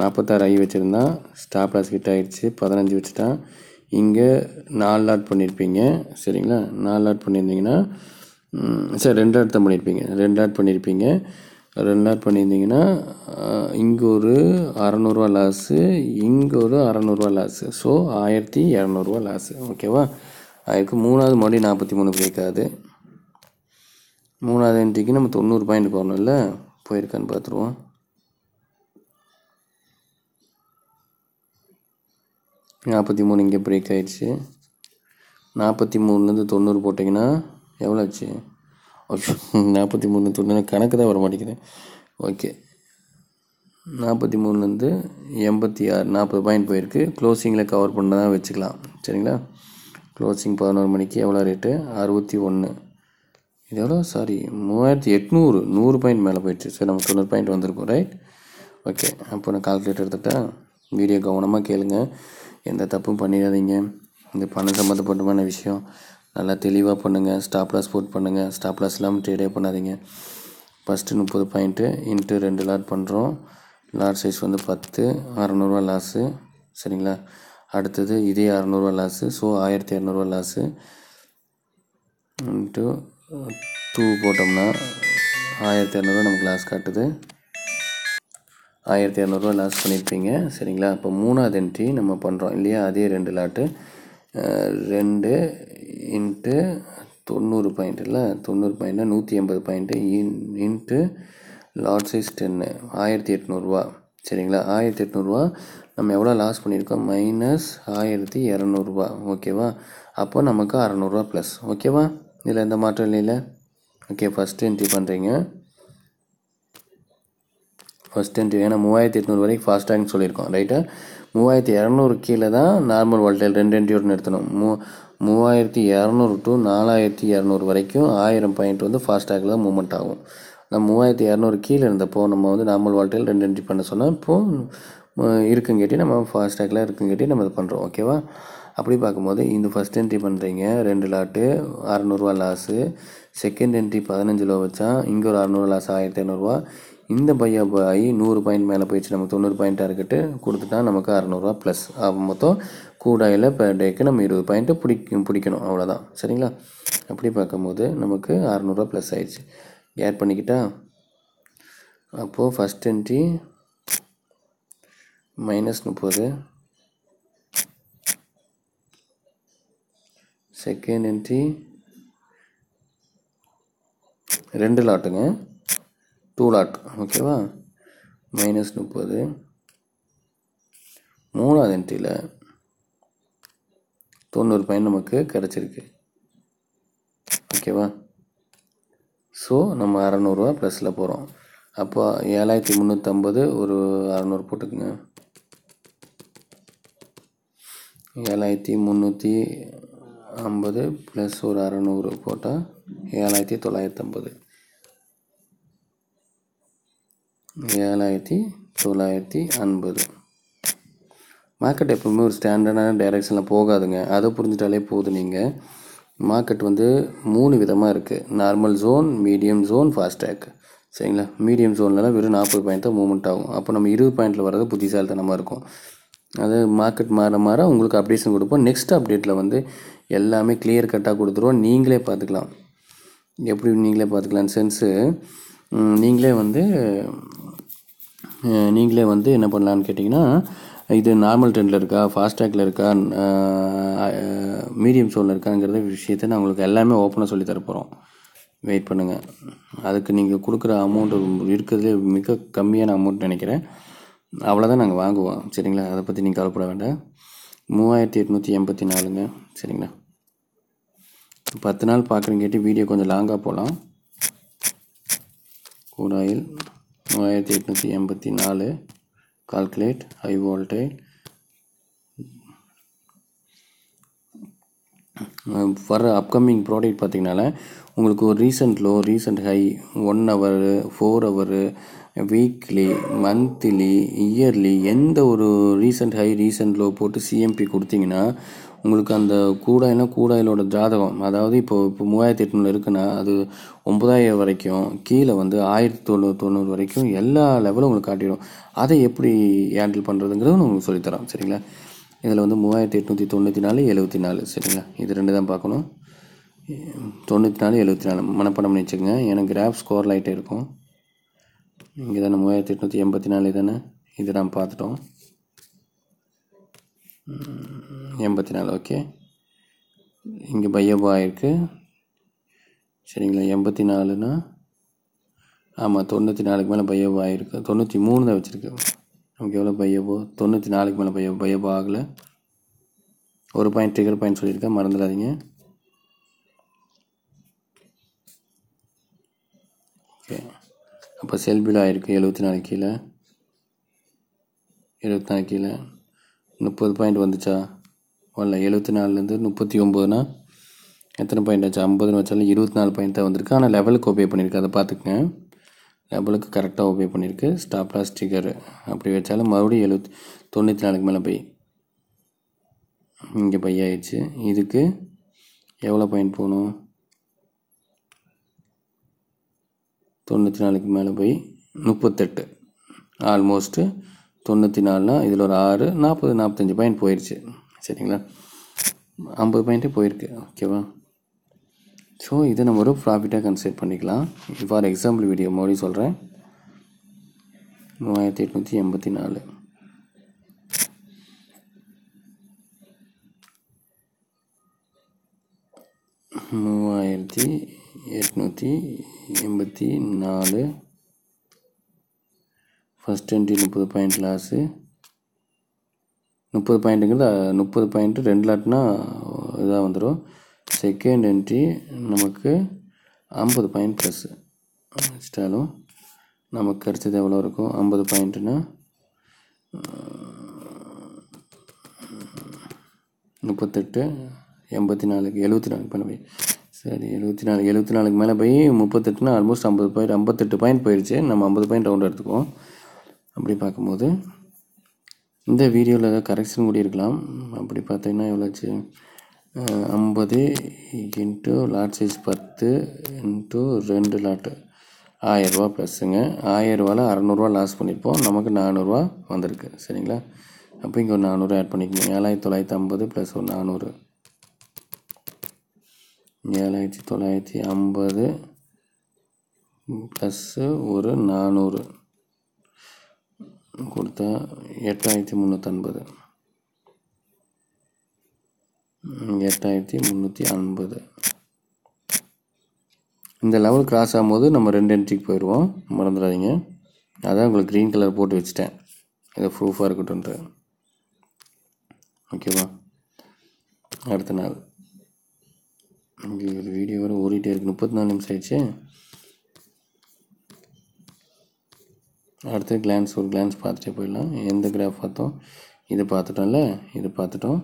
நாற்பத்தாறு ஐ வச்சுருந்தா ஸ்டாப் லாஸ் கிட்ட ஆகிடுச்சு. பதினஞ்சு வச்சுட்டா இங்கே நாலு லாட் பண்ணியிருப்பீங்க. சரிங்களா? நாலு லாட் பண்ணியிருந்தீங்கன்னா சரி ரெண்டு லாட் தான் பண்ணியிருப்பீங்க. ரெண்டு லாட் பண்ணியிருப்பீங்க ரெண்டு லாட் பண்ணியிருந்தீங்கன்னா இங்கே ஒரு அறநூறுவா லாஸு, இங்கே ஒரு அறநூறுவா லாஸு. ஸோ ஆயிரத்தி இரநூறுவா லாஸு. ஓகேவா? அதுக்கு மூணாவது மறுபடியும் நாற்பத்தி மூணு கிடைக்காது. மூணாவது எண்ணிக்கு நம்ம தொண்ணூறு பாயிண்ட் போகணும். இல்லை போயிருக்கான்னு பார்த்துருவோம். நாற்பத்தி மூணு இங்கே பிரேக் ஆகிடுச்சு. நாற்பத்தி மூணுலேருந்து தொண்ணூறு போட்டிங்கன்னா எவ்வளோ ஆச்சு? ஓகே, நாற்பத்தி மூணு தொண்ணூறு கணக்கு தான் வர மாட்டேங்கிறேன். ஓகே, நாற்பத்தி மூணுலேருந்து எண்பத்தி ஆறு நாற்பது பாயிண்ட் போயிருக்கு. க்ளோசிங்கில் கவர் பண்ண தான் வச்சுக்கலாம். சரிங்களா? க்ளோசிங் பதினோரு மணிக்கு எவ்வளோ ரேட்டு? அறுபத்தி ஒன்று. இது எவ்வளோ? சாரி, மூவாயிரத்தி எட்நூறு. நூறு பாயிண்ட் மேலே போயிடுச்சு. சரி, நம்ம தொண்ணூறு பாயிண்ட் வந்திருக்கோம். ரைட்? ஓகே, அப்போ நான் கால்குலேட்டர் எடுத்துக்கிட்டேன். வீடியோ கவனமாக கேளுங்க, எந்த தப்பும் பண்ணிடாதீங்க. இந்த பணம் சம்மந்தப்பட்டமான விஷயம் நல்லா தெளிவாக பண்ணுங்கள். ஸ்டாப் லாஸ் போட் பண்ணுங்கள். ஸ்டாப் லாஸ் இல்லாமல் ட்ரேடே பண்ணாதீங்க. ஃபஸ்ட்டு முப்பது பாயிண்ட்டு இன்ட்டு ரெண்டு லாட் பண்ணுறோம். லாட் சைஸ் வந்து பத்து. அறநூறுவா லாஸு. சரிங்களா? அடுத்தது இதே அறநூறுவா லாஸு. ஸோ ஆயிரத்தி இரநூறுவா லாஸு இன்ட்டு டூ போட்டோம்னா ஆயிரத்தி இரநூறுவா நமக்கு லாஸ் காட்டுது. ஆயிரத்தி இரநூறுவா லாஸ் பண்ணியிருப்பீங்க. சரிங்களா? இப்போ மூணாவது என்ட்ரி நம்ம பண்ணுறோம் இல்லையா? அதே ரெண்டு லாட்டு ரெண்டு இன்ட்டு தொண்ணூறு பாயிண்ட் இல்லை தொண்ணூறு பாயிண்ட்னா நூற்றி எண்பது point in into lot size ten ஆயிரத்தி எட்நூறுவா. சரிங்களா? ஆயிரத்தி எட்நூறுவா நம்ம எவ்வளோ லாஸ் பண்ணியிருக்கோம்? மைனஸ் ஆயிரத்தி இரநூறுவா. ஓகேவா? அப்போ நமக்கு அறநூறுவா ப்ளஸ். ஓகேவா? இதில் எந்த மாற்றம் இல்லை. ஓகே, ஃபஸ்ட்டு என்ட்ரி பண்ணுறீங்க. ஃபஸ்ட் என்ட்ரி ஏன்னா மூவாயிரத்தி எட்நூறு வரைக்கும் ஃபாஸ்ட்டாகனு சொல்லியிருக்கோம். ரைட்டாக? மூவாயிரத்தி இரநூறு கீழே தான் நார்மல் வால்டைல் ரெண்டு என்ட்ரியோடு நிறுத்தணும். மூ மூவாயிரத்தி இரநூறு டு நாலாயிரத்தி இரநூறு வரைக்கும் ஆயிரம் பாயிண்ட் வந்து ஃபாஸ்ட்டாகில் தான் மூவ்மெண்ட் ஆகும். நம்ம மூவாயிரத்தி இரநூறு கீழே இருந்தப்போ நம்ம வந்து நார்மல் வால்டைல் ரெண்டு என்ட்ரி பண்ண சொன்னால் இப்போது இருக்குங்கட்டி நம்ம ஃபாஸ்ட்டாகில் இருக்குங்கட்டி நம்ம இது பண்ணுறோம். ஓகேவா? அப்படி பார்க்கும்போது இந்த ஃபஸ்ட் என்ட்ரி பண்ணுறீங்க ரெண்டு லாட்டு அறநூறுவா லாஸு. செகண்ட் என்ட்ரி பதினஞ்சு ரூபா வச்சா இங்கே ஒரு அறநூறுவா லாஸ் ஆயிரத்தி ஐநூறுரூவா. இந்த பையா ஆகி நூறு பாயிண்ட் மேலே போயிடுச்சு. நம்ம தொண்ணூறு பாயிண்ட்டாக இருக்கிட்டு கொடுத்துட்டா நமக்கு அறநூறுவா ப்ளஸ். அப்போ மொத்தம் கூடாயில் பெர் டேக்கு நம்ம இருபது பாயிண்ட்டு பிடிக்கும் பிடிக்கணும் அவ்வளோதான். சரிங்களா? அப்படி பார்க்கும்போது நமக்கு அறநூறுவா ப்ளஸ் ஆயிடுச்சு. ஆட் பண்ணிக்கிட்டா அப்போது ஃபஸ்ட் என்ட்ரி மைனஸ் முப்பது, செகண்ட் என்ட்ரி ரெண்டு லாட்டுங்க டூ லாட். ஓகேவா? மைனஸ் முப்பது. மூணாவது என்ட்ரியில் தொண்ணூறு பாயிண்ட் நமக்கு கிடச்சிருக்கு. ஓகேவா? ஸோ நம்ம அறநூறுவா ப்ளஸில் போகிறோம். அப்போ ஏழாயிரத்தி முந்நூற்றம்பது ஒரு அறநூறு போட்டுக்குங்க. ஏழாயிரத்தி முந்நூற்றி ஐம்பது ப்ளஸ் ஒரு அறநூறு போட்டால் ஏழாயிரத்தி தொள்ளாயிரத்தி ஐம்பது. ஏழாயிரத்தி தொள்ளாயிரத்தி ஐம்பது. மார்க்கெட் எப்போவுமே ஒரு ஸ்டாண்டர்டான டைரெக்ஷனில் போகாதுங்க, அதை புரிஞ்சிட்டாலே போதும். நீங்கள் மார்க்கெட் வந்து மூணு விதமாக இருக்குது, normal zone, medium zone, FASTag. சரிங்களா? மீடியம் ஜோன்லலாம் வெறும் நாற்பது பாயிண்ட் தான் மூவ்மெண்ட் ஆகும். அப்போ நம்ம இருபது பாயிண்டில் வர்றது புத்திசாலித்தனமாக இருக்கும். அது மார்க்கெட் மாற மாற உங்களுக்கு அப்டேஷன் கொடுப்போம். நெக்ஸ்ட் அப்டேட்டில் வந்து எல்லாமே கிளியர் கட்டாக கொடுத்துருவோம், நீங்களே பார்த்துக்கலாம். எப்படி நீங்களே பார்த்துக்கலான்னு சென்ஸு நீங்களே வந்து நீங்களே வந்து என்ன பண்ணலான்னு கேட்டிங்கன்னா, இது நார்மல் ட்ரெண்டில் இருக்கா, ஃபாஸ்டேக்கில் இருக்கா, மீடியம் சோனில் இருக்காங்கிறத விஷயத்தை நான் உங்களுக்கு எல்லாமே ஓப்பனாக சொல்லி தரப்போகிறோம். வெயிட் பண்ணுங்கள். அதுக்கு நீங்கள் கொடுக்குற அமௌண்ட்டு இருக்கிறதுலே மிக கம்மியான அமௌண்ட் நினைக்கிறேன், அவ்வளோதான் நாங்கள் வாங்குவோம். சரிங்களா? அதை பற்றி நீங்கள் கவலைப்பட வேண்டாம். மூவாயிரத்தி எட்நூற்றி எண்பத்தி நாலுங்க. சரிங்களா? பத்து நாள் பார்க்குறீங்கட்டி வீடியோ கொஞ்சம் லாங்காக போகலாம். கூடாயில் மூவாயிரத்தி எட்நூற்றி எண்பத்தி நாலு கால்குலேட் ஹை வோல்டேஜ் வர அப்கமிங் ப்ராடக்ட் பார்த்திங்கனால உங்களுக்கு ஒரு recent low, recent high, one hour, four hour, weekly, monthly, yearly எந்த ஒரு ரீசண்ட் ஹை ரீசண்ட் லோ போட்டு சிஎம்பி கொடுத்திங்கன்னா உங்களுக்கு அந்த கூடாயினா கூடாயிலோட ஜாதகம், அதாவது இப்போ இப்போ மூவாயிரத்தி எட்நூறு இருக்குன்னா அது ஒம்பதாயிரம் வரைக்கும் கீழே வந்து ஆயிரத்தி தொண்ணூறு தொண்ணூறு வரைக்கும் எல்லா லெவலும் உங்களுக்கு காட்டிடும். அதை எப்படி ஹேண்டில் பண்ணுறதுங்கிறது உங்களுக்கு சொல்லித்தரோம். சரிங்களா? இதில் வந்து மூவாயிரத்தி எட்நூற்றி தொண்ணூற்றி நாலு எழுபத்தி நாலு சரிங்களா? இது ரெண்டு தான் பார்க்கணும். தொண்ணூற்றி நாலு எழுபத்தி நாலு மனப்படம் பண்ணி வச்சுக்கோங்க. எனக்கு கிராஃப் ஸ்கோர் லைட்டே இருக்கும். இங்கே தானே மூவாயிரத்தி எட்நூற்றி எண்பத்தி நாலு தானே, இதை நான் பார்த்துட்டோம். எண்பத்தி நாலு ஓகே. இங்கே பையப்பா ஆயிருக்கு. சரிங்களா? எண்பத்தி நாலுனா ஆமாம், தொண்ணூற்றி நாலுக்கு மேலே பையப்பா ஆயிருக்கு. தொண்ணூற்றி மூணு தான் வச்சுருக்கு. நமக்கு எவ்வளோ பையப்போ தொண்ணூற்றி நாலுக்கு மேலே பைய பையப்பா ஆகலை. ஒரு பாயிண்ட் ட்ரிகர் பாயிண்ட் சொல்லியிருக்கேன், மறந்துடாதீங்க. ஓகே. அப்போ செல்பில் ஆயிருக்கு எழுபத்தி நாலு கீழே, எழுபத்தி நாலு கீழே முப்பது பாயிண்ட் வந்துச்சா? வரல. எழுபத்தி நாலுலேருந்து முப்பத்தி ஒம்போதுனா எத்தனை பாயிண்ட் ஆச்சு? ஐம்பதுன்னு வச்சாலும் இருபத்தி நாலு பாயிண்ட் தான் வந்திருக்கு. ஆனால் லெவலுக்கு ஒபே பண்ணியிருக்கு, அதை பார்த்துக்குங்க. லெவலுக்கு கரெக்டாக ஒபே பண்ணியிருக்கு. ஸ்டாப்லாஸ் ஸ்டிக்கர் அப்படி வச்சாலும் மறுபடியும் எழுபத்தி தொண்ணூற்றி நாலுக்கு மேலே போய் இங்கே பை ஆயிடுச்சு. இதுக்கு எவ்வளோ பாயிண்ட் போகணும்? தொண்ணூற்றி நாலுக்கு மேலே போய் முப்பத்தெட்டு. ஆல்மோஸ்ட்டு தொண்ணூற்றி நாலுனால் இதில் ஒரு ஆறு, நாற்பது, நாற்பத்தஞ்சு பாயிண்ட் போயிடுச்சு. சரிங்களா? ஐம்பது பாயிண்ட்டே போயிருக்கு. ஓகேவா? ஸோ இதை நம்ம ஒரு ப்ராஃபிட்டாக கன்சிடர் பண்ணிக்கலாம். ஃபார் எக்ஸாம்பிள் வீடியோ மோடி சொல்கிறேன். மூவாயிரத்தி எட்நூற்றி எண்பத்தி நாலு மூவாயிரத்தி எட்நூற்றி எண்பத்தி நாலு ஃபஸ்ட் டுவெண்ட்டி முப்பது பாயிண்ட் லாஸு. முப்பது பாயிண்ட்டுங்கிறது முப்பது பாயிண்ட்டு ரெண்டு லாட்னா இதாக வந்துடும். செகண்ட் என்ட்ரி நமக்கு ஐம்பது பாயிண்ட் ப்ளஸ்ஸு வச்சிட்டாலும் நமக்கு கிடச்சது எவ்வளோ இருக்கும்? ஐம்பது பாயிண்ட்டுன்னா முப்பத்தெட்டு, எண்பத்தி நாலுக்கு எழுபத்தி நாலுக்கு மேலே போய் சரி எழுபத்தி நாலு எழுபத்தி நாலுக்கு மேலே போய் முப்பத்தெட்டுனா ஆல்மோஸ்ட் ஐம்பது பாயிண்ட் ஐம்பத்தெட்டு பாயிண்ட் போயிடுச்சு. நம்ம ஐம்பது பாயிண்ட் ரவுண்ட் எடுத்துக்குவோம். அப்படி பார்க்கும்போது இந்த வீடியோவில் ஏதாவது கரெக்ஷன் கூட இருக்கலாம். அப்படி பார்த்தீங்கன்னா எவ்வளோச்சு? ஐம்பது இன்ட்டு லாட் சைஸ் பத்து இன்ட்டு ரெண்டு லாட்டு ஆயிரரூவா ப்ளஸ்ஸுங்க. ஆயிரரூவாவில் அறநூறுவா லாஸ் பண்ணியிருப்போம், நமக்கு நானூறுரூவா வந்திருக்கு. சரிங்களா? அப்போ இங்கே ஒரு நானூறு ஆட் பண்ணிக்கணும். ஏழாயிரத்தி தொள்ளாயிரத்தி ஐம்பது ப்ளஸ் ஒரு நானூறு, ஏழாயிரத்தி தொள்ளாயிரத்தி ஐம்பது ப்ளஸ்ஸு ஒரு நானூறு கொடுத்தா எட்டாயிரத்தி முந்நூற்றம்பது எட்டாயிரத்தி முந்நூற்றி ஐம்பது இந்த லெவல் கிராஸ் ஆகும்போது நம்ம ரெண்டு என்ட்ரிக்கு போயிடுவோம், மறந்துடாதீங்க. அதான் உங்களுக்கு க்ரீன் கலர் போட்டு வச்சுட்டேன், இதை ப்ரூஃபாக இருக்கட்டும்ன்ற. ஓகேவா? அடுத்த நாள் ஒரு வீடியோ வர ஓடிட்டே இருக்குது. முப்பத்தி நாலு நிமிஷம் ஆயிடுச்சு. அடுத்து கிளான்ஸ் ஒரு கிளான்ஸ் பார்த்துட்டே போயிடலாம். எந்த கிராஃப் பார்த்தோம்? இது பார்த்துட்டோம்ல, இது பார்த்துட்டோம்.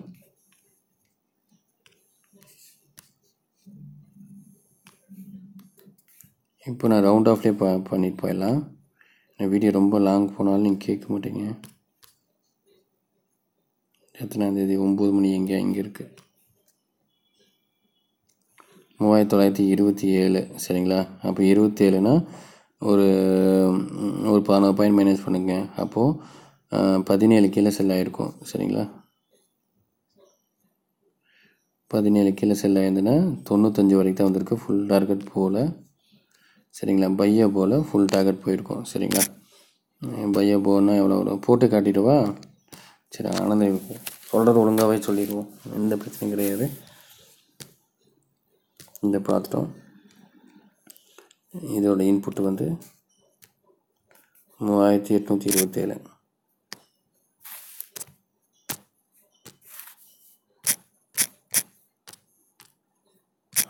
இப்போ நான் ரவுண்ட் ஆஃப்லேயே பா பண்ணிட்டு போயிடலாம். இந்த வீடியோ ரொம்ப லாங் போனாலும் நீங்கள் கேட்க மாட்டீங்க. எத்தனாந்தேதி ஒம்பது மணி எங்கே இங்கே இருக்குது. மூவாயிரத்தி தொள்ளாயிரத்தி இருபத்தி ஏழு சரிங்களா. அப்போ இருபத்தேழுனா ஒரு ஒரு பதினோரு பாயிண்ட் மைனஸ் பண்ணுங்க. அப்போது பதினேழு கீழே செல்லாயிருக்கும் சரிங்களா. பதினேழு கீழே செல்லாயிருந்ததுன்னா தொண்ணூத்தஞ்சு வரைக்கும் தான் வந்திருக்கு. ஃபுல் டார்கெட் போல் சரிங்களா. பையா போல் ஃபுல் டார்கெட் போயிருக்கோம் சரிங்களா. பையா போனால் எவ்வளோ வரும் போட்டு காட்டிடுவா. சரி ஆனந்தம் இருக்கும் சொல்கிறது ஒழுங்காகவே சொல்லிடுவோம், எந்த பிரச்சனையும் கிடையாது. இந்த பார்த்துட்டோம். இதோட இன்புட் வந்து மூவாயிரத்தி எட்நூற்றி இருபத்தேழு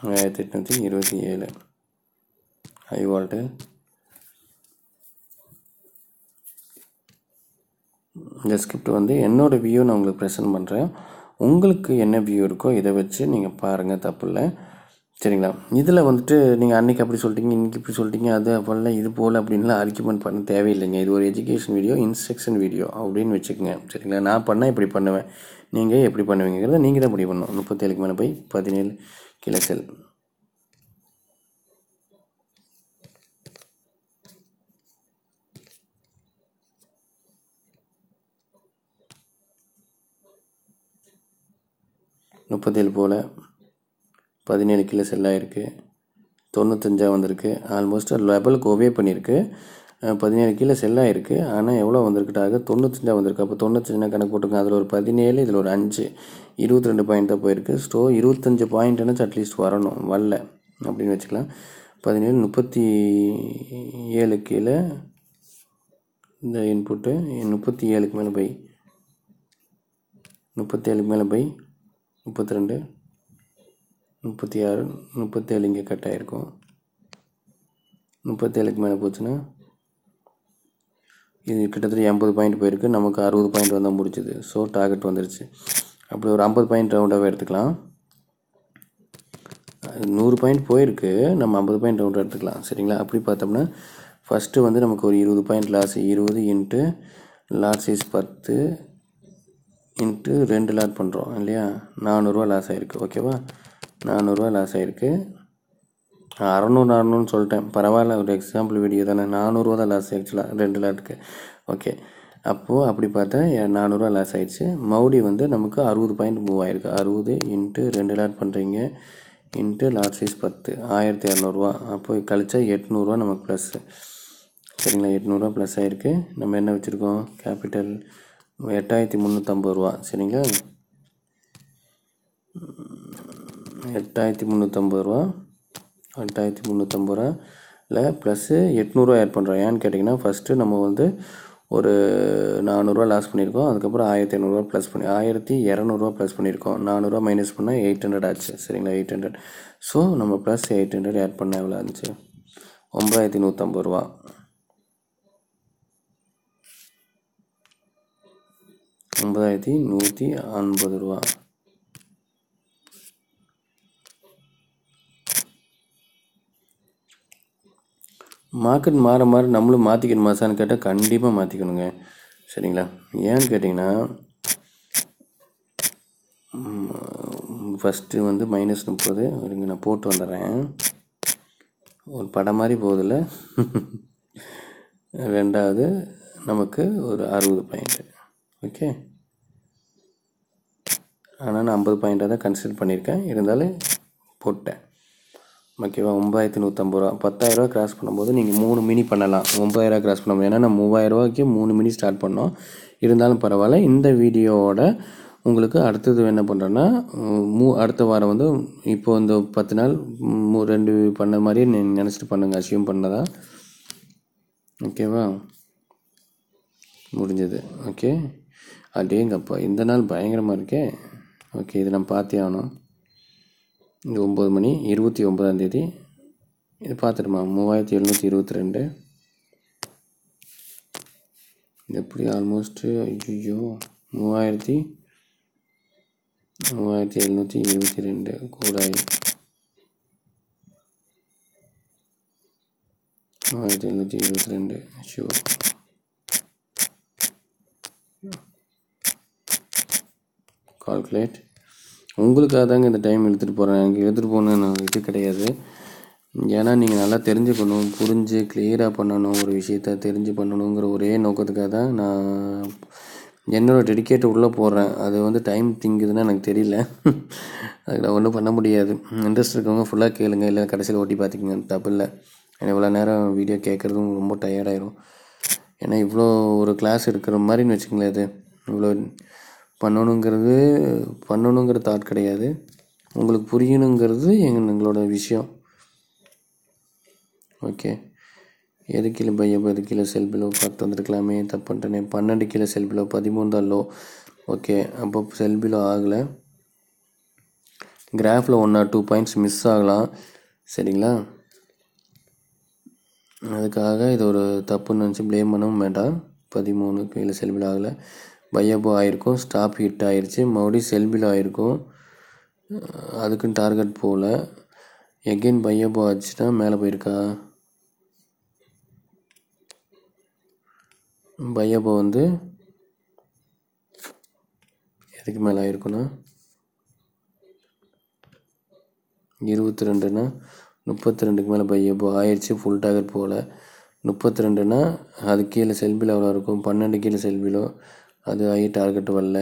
மூவாயிரத்தி எட்நூற்றி இருபத்தி ஏழு ஹை வால்டேஜ். இந்த ஸ்கிரிப்ட் வந்து என்னோடய வியூ நான் உங்களுக்கு ப்ரெசென்ட் பண்ணுறேன். உங்களுக்கு என்ன வியூ இருக்கோ இதை வச்சு நீங்கள் பாருங்கள், தப்பு இல்லை சரிங்களா. இதில் வந்துட்டு நீங்கள் அன்றைக்கி அப்படி சொல்லிட்டீங்க, இன்றைக்கி இப்படி சொல்லிட்டீங்க, அது அப்போல்ல இது போல் அப்படின்லாம் ஆர்கியூமெண்ட் பண்ண தேவையில்லைங்க. இது ஒரு எஜுகேஷன் வீடியோ, இன்ஸ்ட்ரக்ஷன் வீடியோ அப்படின்னு வச்சுக்கோங்க சரிங்களா. நான் பண்ணால் இப்படி பண்ணுவேன், நீங்கள் எப்படி பண்ணுவீங்கிறத நீங்கள் தான் முடிவு பண்ணணும். முப்பத்தேழுக்கு மேலே போய் பதினேழு கிலோ செல் முப்பத்தேழு போல் பதினேழு கிலோ செல்லாயிருக்கு, தொண்ணூத்தஞ்சாக வந்திருக்கு, ஆல்மோஸ்ட் லெவலுக்கு ஓவே பண்ணியிருக்கு. பதினேழு கிலோ செல்லாயிருக்கு, ஆனால் எவ்வளோ வந்திருக்கிட்டாக தொண்ணூத்தஞ்சாக வந்திருக்கு. அப்போ தொண்ணூத்தஞ்சுனா கணக்கு போட்டுருங்க. அதில் ஒரு பதினேழு, இதில் ஒரு அஞ்சு, இருபத்தி ரெண்டு பாயிண்ட் தான் போயிருக்கு. ஸோ இருபத்தஞ்சு பாயிண்ட்னாச்சும் அட்லீஸ்ட் வரணும், வரல அப்படின்னு வச்சுக்கலாம். பதினேழு முப்பத்தி ஏழு கீழே இந்த இன்புட்டு முப்பத்தி ஏழுக்கு மேலே போய் முப்பத்தேழுக்கு மேலே போய் முப்பத்தி ரெண்டு முப்பத்தி ஆறு முப்பத்தேழு இங்கே கட் ஆகிருக்கும். முப்பத்தேழுக்கு மேலே போச்சுன்னா இது கிட்டத்தட்ட எண்பது பாயிண்ட் போயிருக்கு. நமக்கு அறுபது பாயிண்ட் வந்தால் முடிச்சுது. ஸோ டார்கெட் வந்துருச்சு. அப்படி ஒரு ஐம்பது பாயிண்ட் ரவுண்டாகவே எடுத்துக்கலாம். நூறு பாயிண்ட் போயிருக்கு, நம்ம ஐம்பது பாயிண்ட் ரவுண்டாக எடுத்துக்கலாம் சரிங்களா. அப்படி பார்த்தோம்னா ஃபஸ்ட்டு வந்து நமக்கு ஒரு இருபது பாயிண்ட் லாஸ். இருபது இன்ட்டு லாஸ் இஸ் பத்து இன்ட்டு ரெண்டு லாட் பண்ணுறோம் இல்லையா. நானூறுரூவா லாஸ் ஆகிருக்கு ஓகேவா. நானூறுரூவா லாஸ் ஆகிருக்கு. அறநூறு அறநூறுன்னு சொல்லிட்டேன், பரவாயில்ல, ஒரு எக்ஸாம்பிள் வீடியோ தானே. நானூறுரூவா தான் லாஸ் ஆகிடுச்சுலாம் ரெண்டு லாட்டுக்கு ஓகே. அப்போது அப்படி பார்த்தா நானூறுரூவா லாஸ் ஆகிடுச்சு. மவுடி வந்து நமக்கு அறுபது பாயிண்ட் மூவ் ஆகிருக்கு. அறுபது இன்ட்டு ரெண்டு லாட் பண்ணுறீங்க இன்ட்டு லாட் சைஸ் பத்து, ஆயிரத்தி இரநூறுவா. அப்போது கழிச்சா எட்நூறுரூவா நமக்கு ப்ளஸ்ஸு சரிங்களா. எட்நூறுரூவா ப்ளஸ் ஆகிருக்கு. நம்ம என்ன வச்சுருக்கோம் கேபிட்டல் எட்டாயிரத்தி முந்நூற்றம்பது ரூபா சரிங்களா. எட்டாயிரத்தி முந்நூற்றம்பது ரூபா எட்டாயிரத்தி முந்நூற்றம்பது ரூபா இல்லை ப்ளஸ்ஸு எட்நூறுரூவா ஆட் பண்ணுறோம். ஏன்னு கேட்டிங்கன்னா ஃபஸ்ட்டு நம்ம வந்து ஒரு நானூறுரூவா லாஸ் பண்ணியிருக்கோம். அதுக்கப்புறம் ஆயிரத்தி இரநூறுவா ப்ளஸ் பண்ணி ஆயிரத்தி இரநூறுவா ப்ளஸ் பண்ணியிருக்கோம். நானூறுரூவா மைனஸ் பண்ணால் எயிட் ஹண்ட்ரட் ஆச்சு சரிங்களா. எயிட் ஹண்ட்ரட் ஸோ நம்ம ப்ளஸ் எயிட் ஹண்ட்ரட் ஆட் பண்ணால் எவ்வளோ ஆச்சு ஒம்பதாயிரத்தி நூற்றம்பது ரூபா. ஒன்பதாயிரத்தி நூற்றி ஐம்பது ரூபா மார்க்கெட் மாற மாற நம்மளும் மாற்றிக்கணும். மாசான்னு கேட்டால் கண்டிப்பாக மாற்றிக்கணுங்க சரிங்களா. ஏன்னு கேட்டிங்கன்னா ஃபஸ்ட்டு வந்து மைனஸ் முப்பது இங்கே நான் போட்டு வந்துடுறேன். ஒரு படம் மாதிரி போதில்லை. ரெண்டாவது நமக்கு ஒரு அறுபது பாயிண்ட்டு ஓகே. ஆனால் நான் ஐம்பது பாயிண்ட்டாக தான் கன்சிடர் பண்ணியிருக்கேன், இருந்தாலும் போட்டேன் ஓகேவா. ஒம்பதாயிரத்தி நூற்றம்பது ரூபா பத்தாயிரரூவா கிராஸ் பண்ணும்போது நீங்கள் மூணு மினி பண்ணலாம். ஒம்பதாயிரரூவா கிராஸ் பண்ண முடியும். ஏன்னா நான் மூவாயிரரூவாக்கே மூணு மினி ஸ்டார்ட் பண்ணோம், இருந்தாலும் பரவாயில்ல. இந்த வீடியோவோட உங்களுக்கு அடுத்தது என்ன பண்ணுறேன்னா மூ அடுத்த வாரம் வந்து இப்போது இந்த பத்து நாள் மூ ரெண்டு பண்ண மாதிரியே நீங்கள் நினச்சிட்டு பண்ணுங்கள், அசியூம் பண்ணதா ஓகேவா. முடிஞ்சது ஓகே. அடேங்கப்பா இந்த நாள் பயங்கரமாக இருக்கே ஓகே. இது நம்ம பார்த்தே ஆகணும். இது ஒம்பது மணி இருபத்தி ஒம்பதாந்தேதி இது பார்த்துட்டுமா. மூவாயிரத்தி எழுநூற்றி இருபத்தி ரெண்டு இது எப்படி ஆல்மோஸ்ட்டு ஐயோ மூவாயிரத்தி மூவாயிரத்தி எழுநூற்றி இருபத்தி ரெண்டு கூடாய் ആയിരത്തി എണ്ണൂറ്റി എഴുപത്തി രണ്ട് ഷുവർ கால்குலேட். உங்களுக்காக தாங்க இந்த டைம் எடுத்துகிட்டு போகிறேன். எனக்கு எடுத்துகிட்டு போகணுன்னு இது கிடையாது. ஏன்னா நீங்கள் நல்லா தெரிஞ்சுக்கணும், புரிஞ்சு கிளியராக பண்ணணும், ஒரு விஷயத்த தெரிஞ்சு பண்ணணுங்கிற ஒரே நோக்கத்துக்காக தான் நான் என்னோடய டெடிக்கேட் உள்ளே போடுறேன். அது வந்து டைம் திங்குதுன்னா எனக்கு தெரியல, அதுக்கு நான் ஒன்றும் பண்ண முடியாது. இன்ட்ரெஸ்ட் இருக்கவங்க ஃபுல்லாக கேளுங்க, இல்லை கடைசியில் ஓட்டி பார்த்துக்குங்க, தப்பு இல்லை. ஏன்னா இவ்வளோ நேரம் வீடியோ கேட்குறதும் ரொம்ப டயர்டாயிரும். ஏன்னா இவ்வளோ ஒரு கிளாஸ் இருக்கிற மாதிரின்னு வச்சுக்கோங்களேன். அது இவ்வளோ பண்ணணுங்கிறது பண்ணணுங்கிற தாட் கிடையாது, உங்களுக்கு புரியணுங்கிறது எங்கள் எங்களோட விஷயம். ஓகே, எது கீழே பையன் எது கீழே செல் பிலோ பத்து வந்துருக்கலாமே, தப்பு பண்ணிட்டேனே. பன்னெண்டு கீழே செல் பிலோ பதிமூணு தான் லோ. ஓகே, அப்போ செல் பிலோ ஆகலை. கிராஃபில் one or two points miss ஆகலாம், சரிங்களா? அதுக்காக இது ஒரு தப்புன்னு நினச்சி ப்ளேம் பண்ணவும் வேண்டாம். பதிமூணு கீழே செல் பிலோ ஆகலை, பையப்போ ஆகிருக்கும், ஸ்டாப் ஹிட் ஆகிருச்சு, மறுபடியும் செல்பில் ஆகிருக்கும், அதுக்குன்னு டார்கெட் போகல. எகெயின் பையப்போ ஆச்சுன்னா மேலே போயிருக்கா? பையப்போ வந்து எதுக்கு மேலே ஆகிருக்குண்ணா? இருபத்தி ரெண்டுனா முப்பத்தி ரெண்டுக்கு மேலே பையப்போ ஆயிடுச்சு, ஃபுல் டார்கெட் போகல. முப்பத்தி ரெண்டுனா அது கீழே செல்பில் அவ்வளோ இருக்கும், பன்னெண்டு கீழே செல்பிலோ, அது ஆகி டார்கெட் வரல.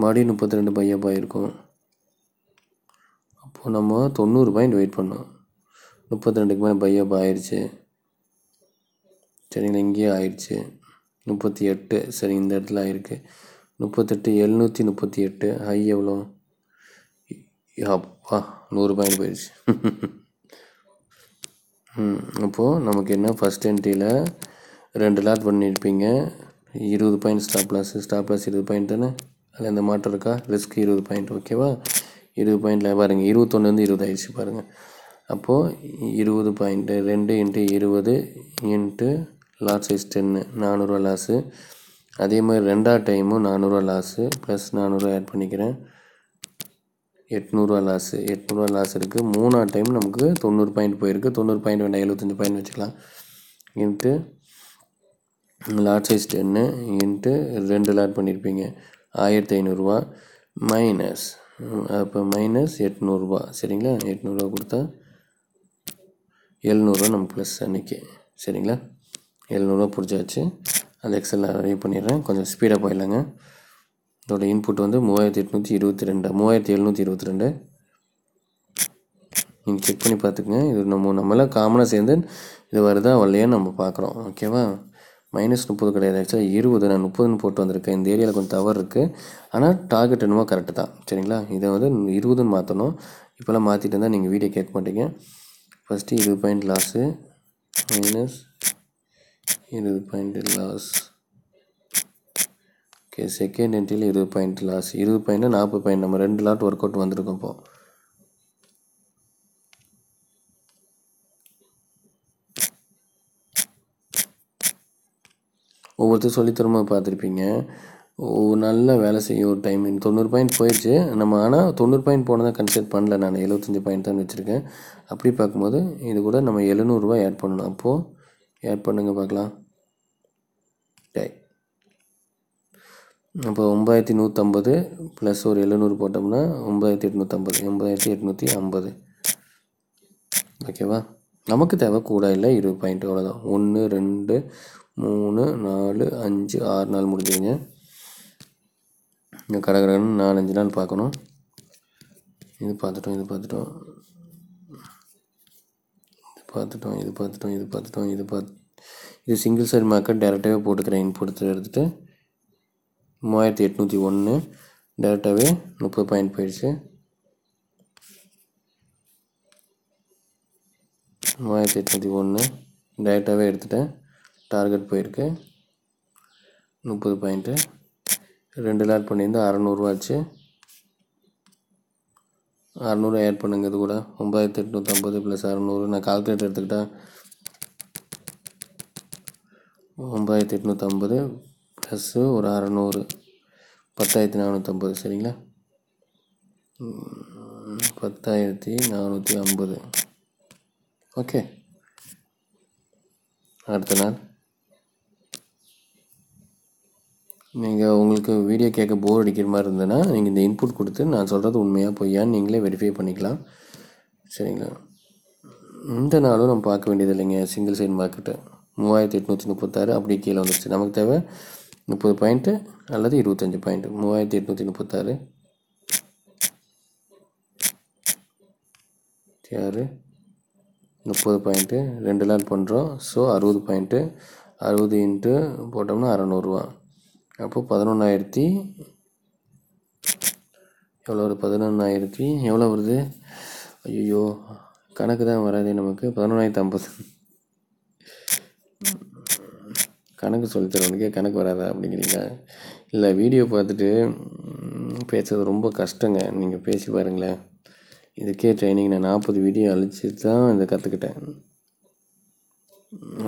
மறுபடியும் முப்பத்தி ரெண்டு பையப் ஆகிருக்கும். அப்போது நம்ம தொண்ணூறு பாயிண்ட் வெயிட் பண்ணோம். முப்பத்தி ரெண்டுக்கு மேலே பையப் ஆயிடுச்சு, சரிங்களா? இங்கேயே ஆயிடுச்சு. முப்பத்தி எட்டு சரி, இந்த இடத்துல ஆயிருக்கு முப்பத்தெட்டு. எழுநூற்றி முப்பத்தி எட்டு ஹை எவ்வளோ? அப்பா, நூறு பாயிண்ட் போயிடுச்சு. ம், அப்போது நமக்கு என்ன, ஃபஸ்ட் என்ட்ரியில் ரெண்டு லாட் பண்ணியிருப்பீங்க, இருபது point stop loss. Stop loss இருபது பாயிண்ட் தானே, அதில் இந்த மாற்றம் இருக்கா? ரிஸ்க் இருபது பாயிண்ட், ஓகேவா? இருபது பாயிண்டில் பாருங்கள், இருபத்தொன்று வந்து இருபது ஆயிடுச்சு பாருங்கள். அப்போது இருபது பாயிண்ட்டு ரெண்டு இன்ட்டு இருபது இன்ட்டு லாட் சைஸ் டென்னு, நானூறுரூவா லாஸு. அதே மாதிரி ரெண்டாவது டைமும் நானூறுரூவா லாஸு ப்ளஸ் நானூறுரூவா ஆட் பண்ணிக்கிறேன், எட்நூறுரூவா லாஸு. எட்நூறுரூவா லாஸ் இருக்குது. மூணாவது டைம் நமக்கு தொண்ணூறு பாயிண்ட் போயிருக்கு. தொண்ணூறு பாயிண்ட் வேண்டாம், எழுபத்தஞ்சி பாயிண்ட் வச்சுக்கலாம். Into lot size ten into ரெண்டு லாட் பண்ணியிருப்பீங்க, ஆயிரத்தி ஐநூறுரூவா மைனஸ், அப்போ மைனஸ் எட்நூறுரூவா, சரிங்களா? எட்நூறுரூவா கொடுத்தா எழுநூறுவா நம்ம ப்ளஸ் அன்றைக்கி, சரிங்களா? எழுநூறுவா பிடிச்சாச்சு. அது எக்ஸலில் ரெடி பண்ணிடுறேன், கொஞ்சம் ஸ்பீடாக போயிடலாங்க. இதோட இன்புட் வந்து மூவாயிரத்தி எட்நூற்றி இருபத்தி ரெண்டு மூவாயிரத்தி எழுநூற்றி இருபத்தி ரெண்டு நீங்கள் செக் பண்ணி பார்த்துக்குங்க. இது நம்ம நம்மளாம் காமனாக சேர்ந்து இது வருதா வரலையான்னு நம்ம பார்க்குறோம், ஓகேவா? மைனஸ் முப்பது கிடையாது, ஆக்சுவலாக இருபது, நான் முப்பதுன்னு போட்டு வந்திருக்கேன். இந்த ஏரியாவில் கொஞ்சம் தவறு இருக்குது, ஆனால் டார்கெட் என்னமோ கரெக்டு தான், சரிங்களா? இதை வந்து இருபதுன்னு மாற்றணும். இப்போல்லாம் மாற்றிட்டு இருந்தால் நீங்கள் வீடியோ கேட்க மாட்டீங்க. ஃபஸ்ட்டு இருபது பாயிண்ட் லாஸு மைனஸ் இருபது பாயிண்ட் லாஸ். ஓகே, செகண்ட் என்ட்ரியில் இருபது பாயிண்ட் லாஸ். இருபது பாயிண்ட்னா நாற்பது பாயிண்ட். நம்ம ரெண்டு லாட் ஒர்க் அவுட் வந்திருக்கோம். இப்போது ஒவ்வொருத்தரும் சொல்லித்தரமாக பார்த்துருப்பீங்க, ஒரு நல்லா வேலை செய்யும் ஒரு டைம். தொண்ணூறு பாயிண்ட் போயிடுச்சு நம்ம, ஆனால் தொண்ணூறு பாயிண்ட் போனதான் கன்சிடர் பண்ணல, நான் எழுபத்தஞ்சி பாயிண்ட் தான் வச்சுருக்கேன். அப்படி பார்க்கும்போது இது கூட நம்ம எழுநூறுவா ஆட் பண்ணணும். அப்போது ஆட் பண்ணுங்க பார்க்கலாம். டேய், அப்போ ஒம்பதாயிரத்தி நூற்றம்பது ப்ளஸ் ஒரு எழுநூறு போட்டோம்னா ஒம்பதாயிரத்தி எட்நூற்றம்பது ஒம்பதாயிரத்தி எட்நூற்றி ஐம்பது ஓகேவா? நமக்கு தேவை கூட இல்லை இருபது பாயிண்ட், அவ்வளோதான். ஒன்று ரெண்டு மூணு நாலு அஞ்சு ஆறு நாள் முடிஞ்சுங்க. இங்கே கடகடன்னு நாலஞ்சு நாள் பார்க்கணும். இது பார்த்துட்டோம் இது பார்த்துட்டோம் இது பார்த்துட்டோம் இது பார்த்துட்டோம் இது பார்த்துட்டோம் இது பார்த்து இது சிங்கிள் சைட் மார்க்கெட் டேரெக்டாகவே போட்டுக்கிறேன். இன்புட் எடுத்துகிட்டு மூவாயிரத்தி எட்நூற்றி ஒன்று டேரெக்டாகவே முப்பது பாயிண்ட் போயிடுச்சு. மூவாயிரத்தி எட்நூற்றி ஒன்று டேரெக்டாகவே எடுத்துட்டேன். டார்கெட் போயிருக்கு முப்பது பாயிண்ட்டு. ரெண்டு லாட் பண்ணியிருந்தால் அறநூறுவாச்சு. அறநூறு ஆட் பண்ணுங்கிறது கூட ஒம்பதாயிரத்தி எட்நூற்றம்பது ப்ளஸ் அறநூறு. நான் கால்குலேட்டர் எடுத்துக்கிட்டா ஒம்பதாயிரத்தி எட்நூற்றம்பது ப்ளஸ்ஸு ஒரு அறநூறு பத்தாயிரத்தி நானூற்றம்பது, சரிங்களா? பத்தாயிரத்தி நானூற்றி ஐம்பது. ஓகே, அடுத்த நாள் நீங்கள் உங்களுக்கு வீடியோ கேட்க போர் அடிக்கிற மாதிரி இருந்ததுன்னா நீங்கள் இந்த இன்புட் கொடுத்து நான் சொல்கிறது உண்மையாக பொய்யான்னு நீங்களே வெரிஃபை பண்ணிக்கலாம். சரிங்களா, இந்த நாளும் நம்ம பார்க்க வேண்டியது இல்லைங்க. சிங்கிள் சைடு மார்க்கெட்டு மூவாயிரத்தி எட்நூற்றி முப்பத்தாறு அப்படியே கீழே வந்துடுச்சு. நமக்கு தேவை முப்பது பாயிண்ட்டு அல்லது இருபத்தஞ்சி பாயிண்ட்டு. மூவாயிரத்தி எட்நூற்றி முப்பத்தாறு ஆறு முப்பது பாயிண்ட்டு ரெண்டு நாள் பண்ணுறோம். ஸோ அறுபது பாயிண்ட்டு அறுபது இன்ட்டு போட்டோம்னா அறநூறுவா. அப்போது பதினொன்றாயிரத்தி எவ்வளோ ஒரு பதினொன்றாயிரத்தி எவ்வளோ வருது? ஐயோ கணக்கு தான் வராது நமக்கு. பதினொன்றாயிரத்தி ஐம்பது கணக்கு சொல்லித்தரவனுக்கே கணக்கு வராதா அப்படிங்கிறீங்களா? இல்லை, வீடியோ பார்த்துட்டு பேசுறது ரொம்ப கஷ்டங்க. நீங்கள் பேசி பாருங்களேன். இதுக்கே ட்ரைனிங் நான் நாற்பது வீடியோ அழிச்சு தான் இதை கற்றுக்கிட்டேன்.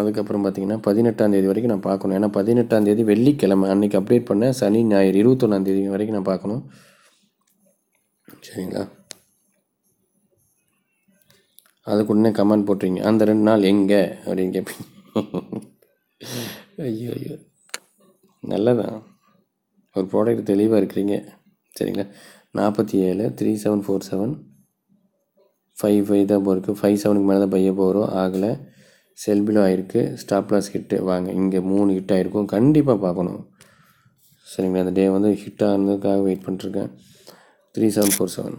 அதுக்கப்புறம் பார்த்திங்கன்னா பதினெட்டாந்தேதி வரைக்கும் நான் பார்க்கணும். ஏன்னா பதினெட்டாந்தேதி வெள்ளிக்கிழமை அன்றைக்கி அப்டேட் பண்ணேன். சனி ஞாயிறு இருபத்தொன்னாந்தேதி வரைக்கும் நான் பார்க்கணும். சரிங்களா, அதுக்கு உடனே கமெண்ட் போட்டுறீங்க அந்த ரெண்டு நாள் எங்கே அப்படின்னு கேட்பீங்க. ஐயோ ஐயோ நல்லதான் ஒரு ப்ராடக்ட் தெளிவாக இருக்கிறீங்க. சரிங்களா, நாற்பத்தி ஏழு three seven four seven five five தான் போயிருக்கு. ஃபைவ் செவனுக்கு மேலே தான் பைய போகிறோம். ஆகலை, செல்பிலோ ஆகிருக்கு. ஸ்டாப்லாஸ் ஹிட்டு வாங்க, இங்கே மூணு ஹிட் ஆகிருக்கும். கண்டிப்பாக பார்க்கணும். சரிங்களா, அந்த டே வந்து ஹிட் ஆனதுக்காக வெயிட் பண்ணிட்டுருக்கேன். த்ரீ செவன் ஃபோர் செவன்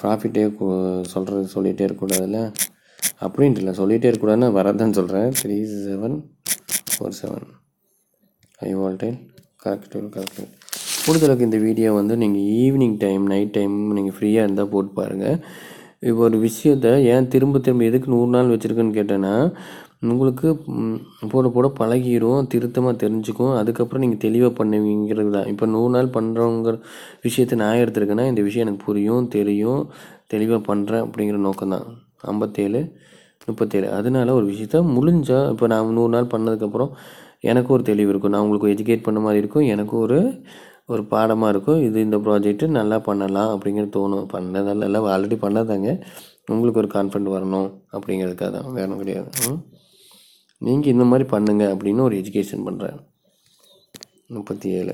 ப்ராஃபிட்டே சொல்கிறது சொல்லிகிட்டே இருக்கக்கூடாதுல்ல. அப்படின்ட்டு இல்லை, சொல்லிகிட்டே இருக்கக்கூடாதுன்னா வரதான் சொல்கிறேன். Three seven four seven high volatile கரெக்டல் கரெக்டல். கூடுதலுக்கு இந்த வீடியோ வந்து நீங்கள் ஈவினிங் டைம் நைட் டைம் நீங்கள் ஃப்ரீயாக இருந்தால் போட்டு பாருங்கள். இப்போ ஒரு விஷயத்தை ஏன் திரும்ப திரும்ப எதுக்கு நூறு நாள் வச்சுருக்குன்னு கேட்டேன்னா, உங்களுக்கு போட போட பழகிடும், திருத்தமாக தெரிஞ்சுக்கும், அதுக்கப்புறம் நீங்கள் தெளிவாக பண்ணுவீங்கிறது தான். இப்போ நூறு நாள் பண்ணுறவங்கிற விஷயத்தை நான் எடுத்துருக்கேன்னா இந்த விஷயம் எனக்கு புரியும், தெரியும், தெளிவாக பண்ணுறேன் அப்படிங்கிற நோக்கம் தான். ஐம்பத்தேழு முப்பத்தேழு அதனால ஒரு விஷயத்த முடிஞ்சால் இப்போ நான் நூறு நாள் பண்ணதுக்கப்புறம் எனக்கும் ஒரு தெளிவு இருக்கும். நான் உங்களுக்கு எஜுகேட் பண்ண மாதிரி இருக்கும். எனக்கும் ஒரு ஒரு பாடமாக இருக்கும். இது இந்த ப்ராஜெக்ட்டு நல்லா பண்ணலாம் அப்படிங்கிறது தோணும். பண்ணதால் எல்லாம் ஆல்ரெடி பண்ணாதாங்க உங்களுக்கு ஒரு கான்ஃபிடென்ட் வரணும் அப்படிங்கிறதுக்காக தான், வேணும் கிடையாது. நீங்கள் இந்த மாதிரி பண்ணுங்கள் அப்படின்னு ஒரு எஜுகேஷன் பண்ணுறேன். முப்பத்தி ஏழு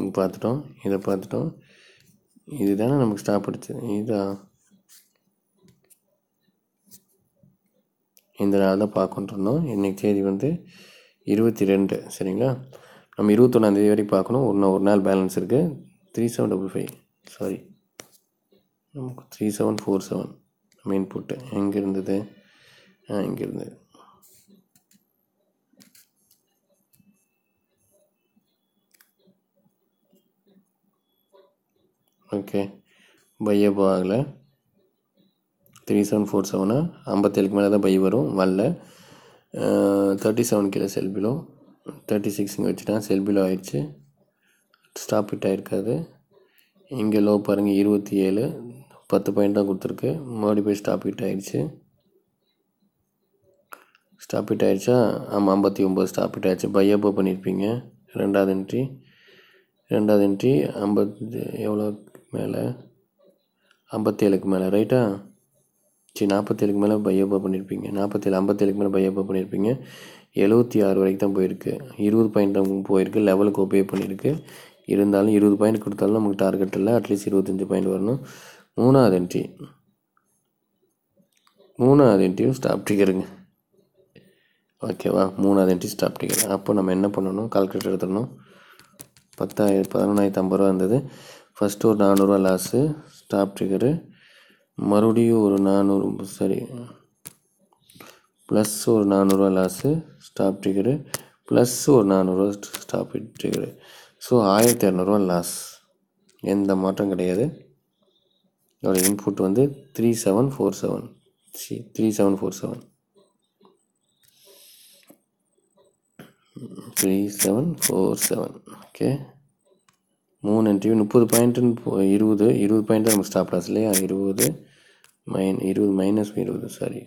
இங்கே பார்த்துட்டோம், இதை பார்த்துட்டோம். இது தானே நமக்கு ஸ்டாப் அடிச்சு. இதான் இந்த நாள் தான் பார்க்கணுன்றோம். இன்றைக்கி தேதி வந்து இருபத்தி ரெண்டு. சரிங்களா, நம்ம இருபத்தொன்னாந்தேதி வரைக்கும் பார்க்கணும். ஒன்று ஒரு நாள் பேலன்ஸ் இருக்குது. Three seven double five sorry நமக்கு த்ரீ செவன் ஃபோர் செவன் நம்ம இன்புட்டு எங்கே இருந்தது? ஆ இங்கே இருந்தது. ஓகே, பையப்போ ஆகலை. த்ரீ செவன் ஃபோர் செவனா ஐம்பத்தேழுக்கு மேலே தான் பை வரும். வரல, தேர்ட்டி செவன் கீழே செல்பிலோ தேர்ட்டி சிக்ஸுங்க வச்சுட்டா செல்பிலோ ஆயிடுச்சு. ஸ்டாப் ஹிட் ஆகிருக்காது. இங்கே லோ பாருங்கள் இருபத்தி ஏழு பத்து பாயிண்ட் தான் கொடுத்துருக்கு. மறுபடியும் போய் ஸ்டாப் ஹிட் ஆகிடுச்சு. ஸ்டாப் ஹிட் ஆகிடுச்சா? ஆமாம், ஐம்பத்தி ஒம்பது ஸ்டாப் ஹிட் ஆகிடுச்சு. பை அப்போ பண்ணியிருப்பீங்க. ரெண்டாவது என்ட்ரி ரெண்டாவது என்ட்ரி ஐம்பத்தி எவ்வளோ மேலே? ஐம்பத்தேழுக்கு மேலே ரைட்டா? சரி, நாற்பத்தேழுக்கு மேலே பை அப்போ பண்ணியிருப்பீங்க. நாற்பத்தேழு ஐம்பத்தேழுக்கு மேலே பை அப்போ பண்ணியிருப்பீங்க. எழுபத்தி ஆறு வரைக்கும் தான் போயிருக்கு. இருபது பாயிண்ட் தான் போயிருக்கு. லெவலுக்கு ஒப்பே பண்ணியிருக்கு. இருந்தாலும் இருபது பாயிண்ட் கொடுத்தாலும் நமக்கு டார்கெட் இல்லை. அட்லீஸ்ட் இருபத்தஞ்சி பாயிண்ட் வரணும். மூணாவது என்ட்ரி மூணாவது என்ட்ரியும் ஸ்டாப் டிக்கருங்க. ஓகேவா, மூணாவது என்ட்ரி ஸ்டாப் டிக்கர். அப்போ நம்ம என்ன பண்ணணும்? கால்குலேட்டர் எடுத்துடணும். பத்தாயிரம் பதினொன்றாயிரத்து ஐம்பது ரூபா இருந்தது. ஃபஸ்ட்டு ஒரு நானூறுரூவா லாஸு ஸ்டாப் டிக்கரு. மறுபடியும் ஒரு நானூறு சரி ப்ளஸ் ஒரு நானூறுரூவா லாஸு ஸ்டாப் டிக்கரு. ப்ளஸ் ஒரு நானூறுரூவா ஸ்டாப் டிக்கரு. ஸோ ஆயிரத்தி இரநூறுவா லாஸ். எந்த மாற்றம் கிடையாது. இதோட இன்புட் வந்து த்ரீ செவன் ஃபோர் செவன் சி three seven four seven three seven four seven okay, மூணு என்ட்ரியும் முப்பது பாயிண்ட்டுன்னு போ இருபது இருபது பாயிண்ட் தான் நமக்கு ஸ்டாப் லாஸ் இல்லையா? இருபது மைன் இருபது மைனஸ் இருபது சாரி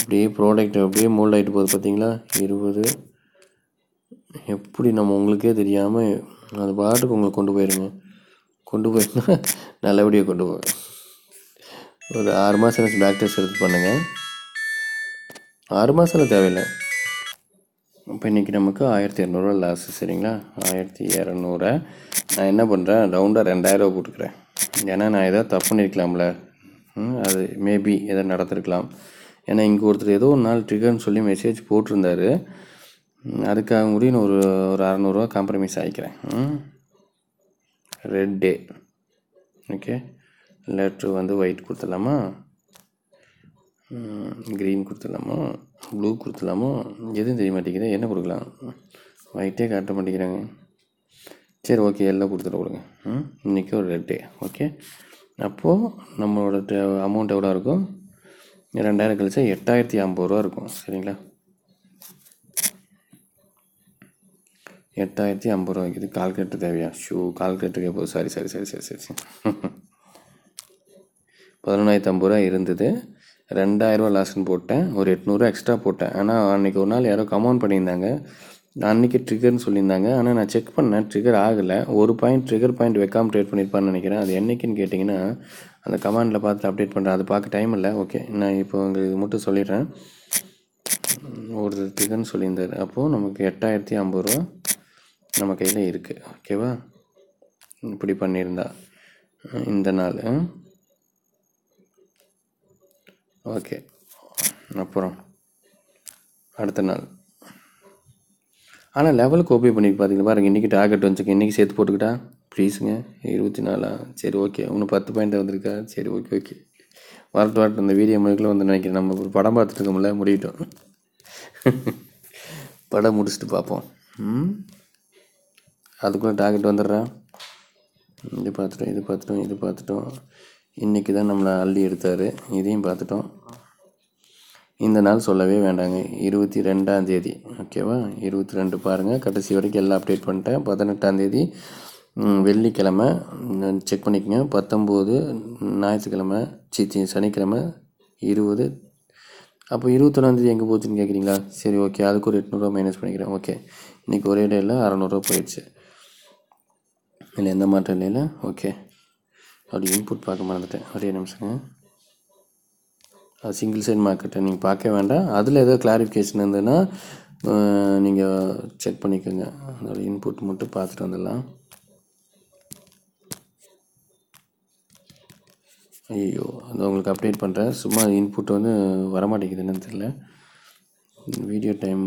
அப்படியே ப்ராடக்ட் அப்படியே மோல்ட் ஆகிட்டு போகுது. பார்த்தீங்களா, இருபது எப்படி நம்ம உங்களுக்கே தெரியாமல் அது பாட்டுக்கு உங்களுக்கு கொண்டு போயிருங்க. கொண்டு போயிருந்தா நல்லபடியாக கொண்டு போவேன். ஒரு ஆறு மாதம் கழிச்சு பேக் டெஸ்ட் எடுத்து பண்ணுங்கள். ஆறு மாதம் தேவையில்லை. இப்போ இன்றைக்கி நமக்கு ஆயிரத்தி இரநூறுவா லாஸு, சரிங்களா? ஆயிரத்தி இரநூறு நான் என்ன பண்ணுறேன், ரவுண்டாக ரெண்டாயிரரூவா போட்டுக்கிறேன். ஏன்னா நான் ஏதோ தப்பு பண்ணியிருக்கலாம்ல, அது மேபி எதோ நடத்திருக்கலாம். ஏன்னா இங்கே ஒருத்தர் ஏதோ ஒரு நாள் ட்ரிகர்ன்னு சொல்லி மெசேஜ் போட்டிருந்தார். அதுக்காக முடியும் நான் ஒரு ஒரு அறநூறுவா காம்ப்ரமைஸ் ஆகிக்கிறேன். Red day, okay. லெட்ரு வந்து ஒயிட் கொடுத்துடலாமா, க்ரீன் கொடுத்துடலாமா, ப்ளூ கொடுத்துடலாமா, எதுவும் தெரிய மாட்டேங்குது. என்ன கொடுக்கலாம்? ஒயிட்டே காட்ட மாட்டேங்கிறாங்க. சரி, ஓகே, எல்லாம் கொடுத்துட்டு கொடுங்க. ம், இன்றைக்கி ஒரு ரெட் டே, ஓகே. அப்போது நம்மளோட அமௌண்ட் எவ்வளோ இருக்கும்? ரெண்டாயிரம் கழிச்சா எட்டாயிரத்தி ஐம்பது ரூபா இருக்கும், சரிங்களா? எட்டாயிரத்தி ஐம்பது ரூபா வைக்குது. கால்குலேட்டர் தேவையா? ஷூ கால்குலேட்டருக்கு போகுது. சாரி சாரி சாரி சாரி சரி பதினொன்றாயிரத்தி ஐம்பது ரூபா இருந்தது. ரெண்டாயிரரூவா லாஸ்ட்னு போட்டேன். ஒரு எட்நூறுரூவா எக்ஸ்ட்ரா போட்டேன். ஆனால் அன்றைக்கி ஒரு நாள் யாரோ கமௌண்ட் பண்ணியிருந்தாங்க. அன்றைக்கி ட்ரிகர்னு சொல்லியிருந்தாங்க. ஆனால் நான் செக் பண்ணேன், ட்ரிகர் ஆகலை. ஒரு பாயிண்ட் ட்ரிகர் பாயிண்ட் வைக்காமல் ட்ரேட் பண்ணியிருப்பான்னு நினைக்கிறேன். அது என்றைக்குன்னு கேட்டிங்கன்னா அந்த கமாண்டில் பார்த்து அப்டேட் பண்ணுறேன். அது பார்க்க டைம் இல்லை. ஓகே, நான் இப்போ உங்களுக்கு மட்டும் சொல்லிடுறேன். ஒரு ட்ரிகர்னு சொல்லியிருந்தார். அப்போது நமக்கு எட்டாயிரத்தி ஐம்பது ரூபா நம்ம கையில் இருக்குது, ஓகேவா? இப்படி பண்ணியிருந்தா இந்த நாள், ஓகே. அப்புறம் அடுத்த நாள் ஆனால் லெவலுக்கு ஓபி பண்ணிட்டு பார்த்தீங்கன்னா பாருங்கள், இன்றைக்கி டார்கெட் வந்துச்சுக்கேன். இன்றைக்கி சேர்த்து போட்டுக்கிட்டா ப்ளீஸுங்க. இருபத்தி நாலா? சரி, ஓகே. இன்னும் பத்து பாயிண்ட் வந்திருக்கா? சரி, ஓகே ஓகே. வரட்டு வரட்டு. அந்த வீடியோ முழுக்கெல்லாம் வந்து நினைக்கிறேன் நம்ம ஒரு படம் பார்த்துட்டு இருக்கோம்ல, முடிவிட்டோம். படம் முடிச்சுட்டு பார்ப்போம். ம், அதுக்குள்ளே டார்கெட் வந்துடுறேன். இது பார்த்துட்டோம், இது பார்த்துட்டோம், இது பார்த்துட்டோம். இன்றைக்கி தான் நம்மளை அள்ளி எடுத்தார். இதையும் பார்த்துட்டோம். இந்த நாள் சொல்லவே வேண்டாங்க. இருபத்தி ரெண்டாம் தேதி, ஓகேவா? இருபத்தி ரெண்டு பாருங்கள், கடைசி வரைக்கும் எல்லாம் அப்டேட் பண்ணிட்டேன். பதினெட்டாந்தேதி வெள்ளிக்கிழமை, செக் பண்ணிக்கோங்க. பத்தொம்போது ஞாயிற்றுக்கிழமை, சி சனிக்கிழமை. இருபது, அப்போ இருபத்தொன்னாந்தேதி எங்கே போச்சுன்னு கேட்குறீங்களா? சரி, ஓகே, அதுக்கு ஒரு எட்நூறுவா மைனஸ் பண்ணிக்கிறேன். ஓகே, இன்றைக்கி ஒரே டேயில் அறநூறுவா போயிடுச்சு. இல்லை, எந்த மாற்றம் இல்லையில. ஓகே, அப்படி இன்புட் பார்க்க மறந்துட்டேன். ஒரே நிமிஷங்க. அது சிங்கிள் சைட் மார்க்கெட்டை நீங்கள் பார்க்க வேண்டாம். அதில் ஏதோ கிளாரிஃபிகேஷன் இருந்ததுன்னா நீங்கள் செக் பண்ணிக்கோங்க. அதோட இன்புட் மட்டும் பார்த்துட்டு வந்துடலாம். ஐயோ, அது உங்களுக்கு அப்டேட் பண்ணுறேன். சும்மா இன்புட் வந்து வரமாட்டேங்குது, என்னன்னு தெரியல. வீடியோ டைம்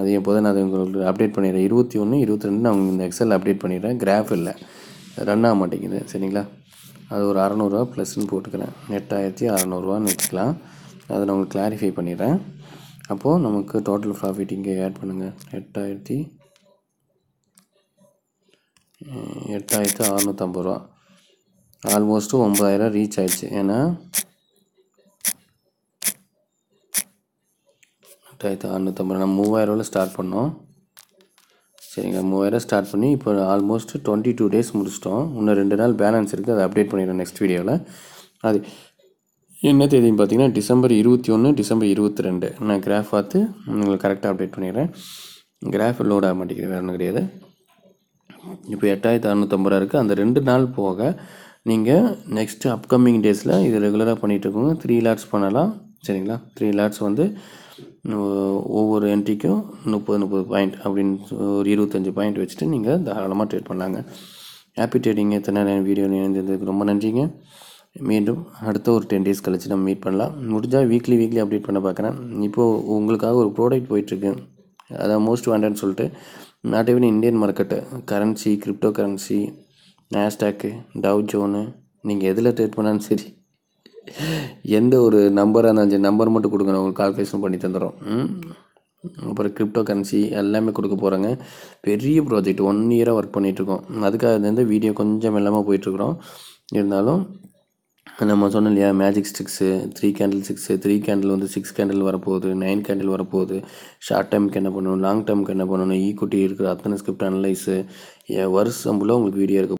அது எப்போது நான் அதை உங்களுக்கு அப்டேட் பண்ணிடுறேன். இருபத்தி ஒன்று இருபத்தி ரெண்டு நான் இந்த எக்ஸல் அப்டேட் பண்ணிடுறேன். கிராஃப் இல்லை, ரன் ஆக மாட்டேங்குது, சரிங்களா? அது ஒரு அறநூறுவா ப்ளஸ்ன்னு போட்டுக்கிறேன். எட்டாயிரத்தி அறநூறுவான்னு வச்சுக்கலாம். அதை நான் உங்களுக்கு கிளாரிஃபை பண்ணிடுறேன். அப்போது நமக்கு டோட்டல் ப்ராஃபிட் இங்கே ஆட் பண்ணுங்கள். எட்டாயிரத்தி எட்டாயிரத்து அறநூற்றம்பது ரூபா, ஆல்மோஸ்ட்டு ஒம்பதாயிரம் ரீச் ஆயிடுச்சு. ஏன்னா எட்டாயிரத்து அறநூற்றம்பது ரூபா நம்ம மூவாயிரூவாவில் ஸ்டார்ட் பண்ணோம், சரிங்க? மூவாயிரம் ஸ்டார்ட் பண்ணி இப்போ ஆல்மோஸ்ட் டுவெண்ட்டி டூ டேஸ் முடிச்சிட்டோம். இன்னும் ரெண்டு நாள் பேலன்ஸ் இருக்குது. அதை அப்டேட் பண்ணிடுறேன் நெக்ஸ்ட் வீடியோவில். அது என்ன தேதின்னு பார்த்தீங்கன்னா டிசம்பர் இருபத்தி ஒன்று டிசம்பர் இருபத்தி ரெண்டு நான் கிராஃப் பார்த்து உங்களுக்கு கரெக்டாக அப்டேட் பண்ணிடுறேன். கிராஃப் லோட் ஆக மாட்டேங்குது, வேறு ஒன்றும் கிடையாது. இப்போ எட்டாயிரத்து அறநூற்றம்பது ரூபா இருக்குது. அந்த ரெண்டு நாள் போக நீங்கள் நெக்ஸ்ட்டு அப்கமிங் டேஸில் இது ரெகுலராக பண்ணிகிட்ருக்கோங்க. த்ரீ லாட்ஸ் பண்ணலாம், சரிங்களா? த்ரீ லாட்ஸ் வந்து ஒவ்வொரு என்ட்ரிக்கும் முப்பது முப்பது பாயிண்ட் அப்படின்னு ஒரு இருபத்தஞ்சி பாயிண்ட் வச்சுட்டு நீங்கள் தாராளமாக ட்ரேட் பண்ணலாங்க. Happy trading. எத்தனை நேரம் வீடியோ இணைந்ததுக்கு ரொம்ப நன்றிங்க. மீண்டும் அடுத்த ஒரு டென் டேஸ் கழித்து நம்ம மீட் பண்ணலாம். முடிஞ்சால் வீக்லி வீக்லி அப்டேட் பண்ண பார்க்குறேன். இப்போது உங்களுக்காக ஒரு ப்ராடக்ட் போயிட்டுருக்கு, அதான் மோஸ்ட் வாண்டட்னு சொல்லிட்டு. Not even Indian market, currency, crypto currency, Nasdaq, Dow Jones, நீங்கள் எதில் ட்ரேட் பண்ணாலும் சரி, எந்த ஒரு நம்பராக இருந்தாலும் சரி, நம்பர் மட்டும் கொடுங்க, உங்களுக்கு கால்குலேஷன் பண்ணி தந்துடும். அப்புறம் கிரிப்டோ கரன்சி எல்லாமே கொடுக்க போகிறாங்க. பெரிய ப்ராஜெக்ட் ஒன் இயராக ஒர்க் பண்ணிகிட்ருக்கோம். அதுக்காக வந்து வீடியோ கொஞ்சம் எல்லாமே போயிட்டுருக்குறோம். இருந்தாலும் நம்ம சொன்னோம் இல்லையா, magic sticks, three candle six, three candle வந்து சிக்ஸ் கேண்டில் வரப்போகுது, நைன் கேண்டில் வரப்போகுது. ஷார்ட் டைமுக்கு என்ன பண்ணணும், லாங் டைமுக்கு என்ன பண்ணணும், ஈக்குட்டி இருக்கிற அத்தனை ஸ்கிரிப்ட் அனலைஸு வருஷம் ஃபுல்லாக உங்களுக்கு வீடியோ இருக்குது.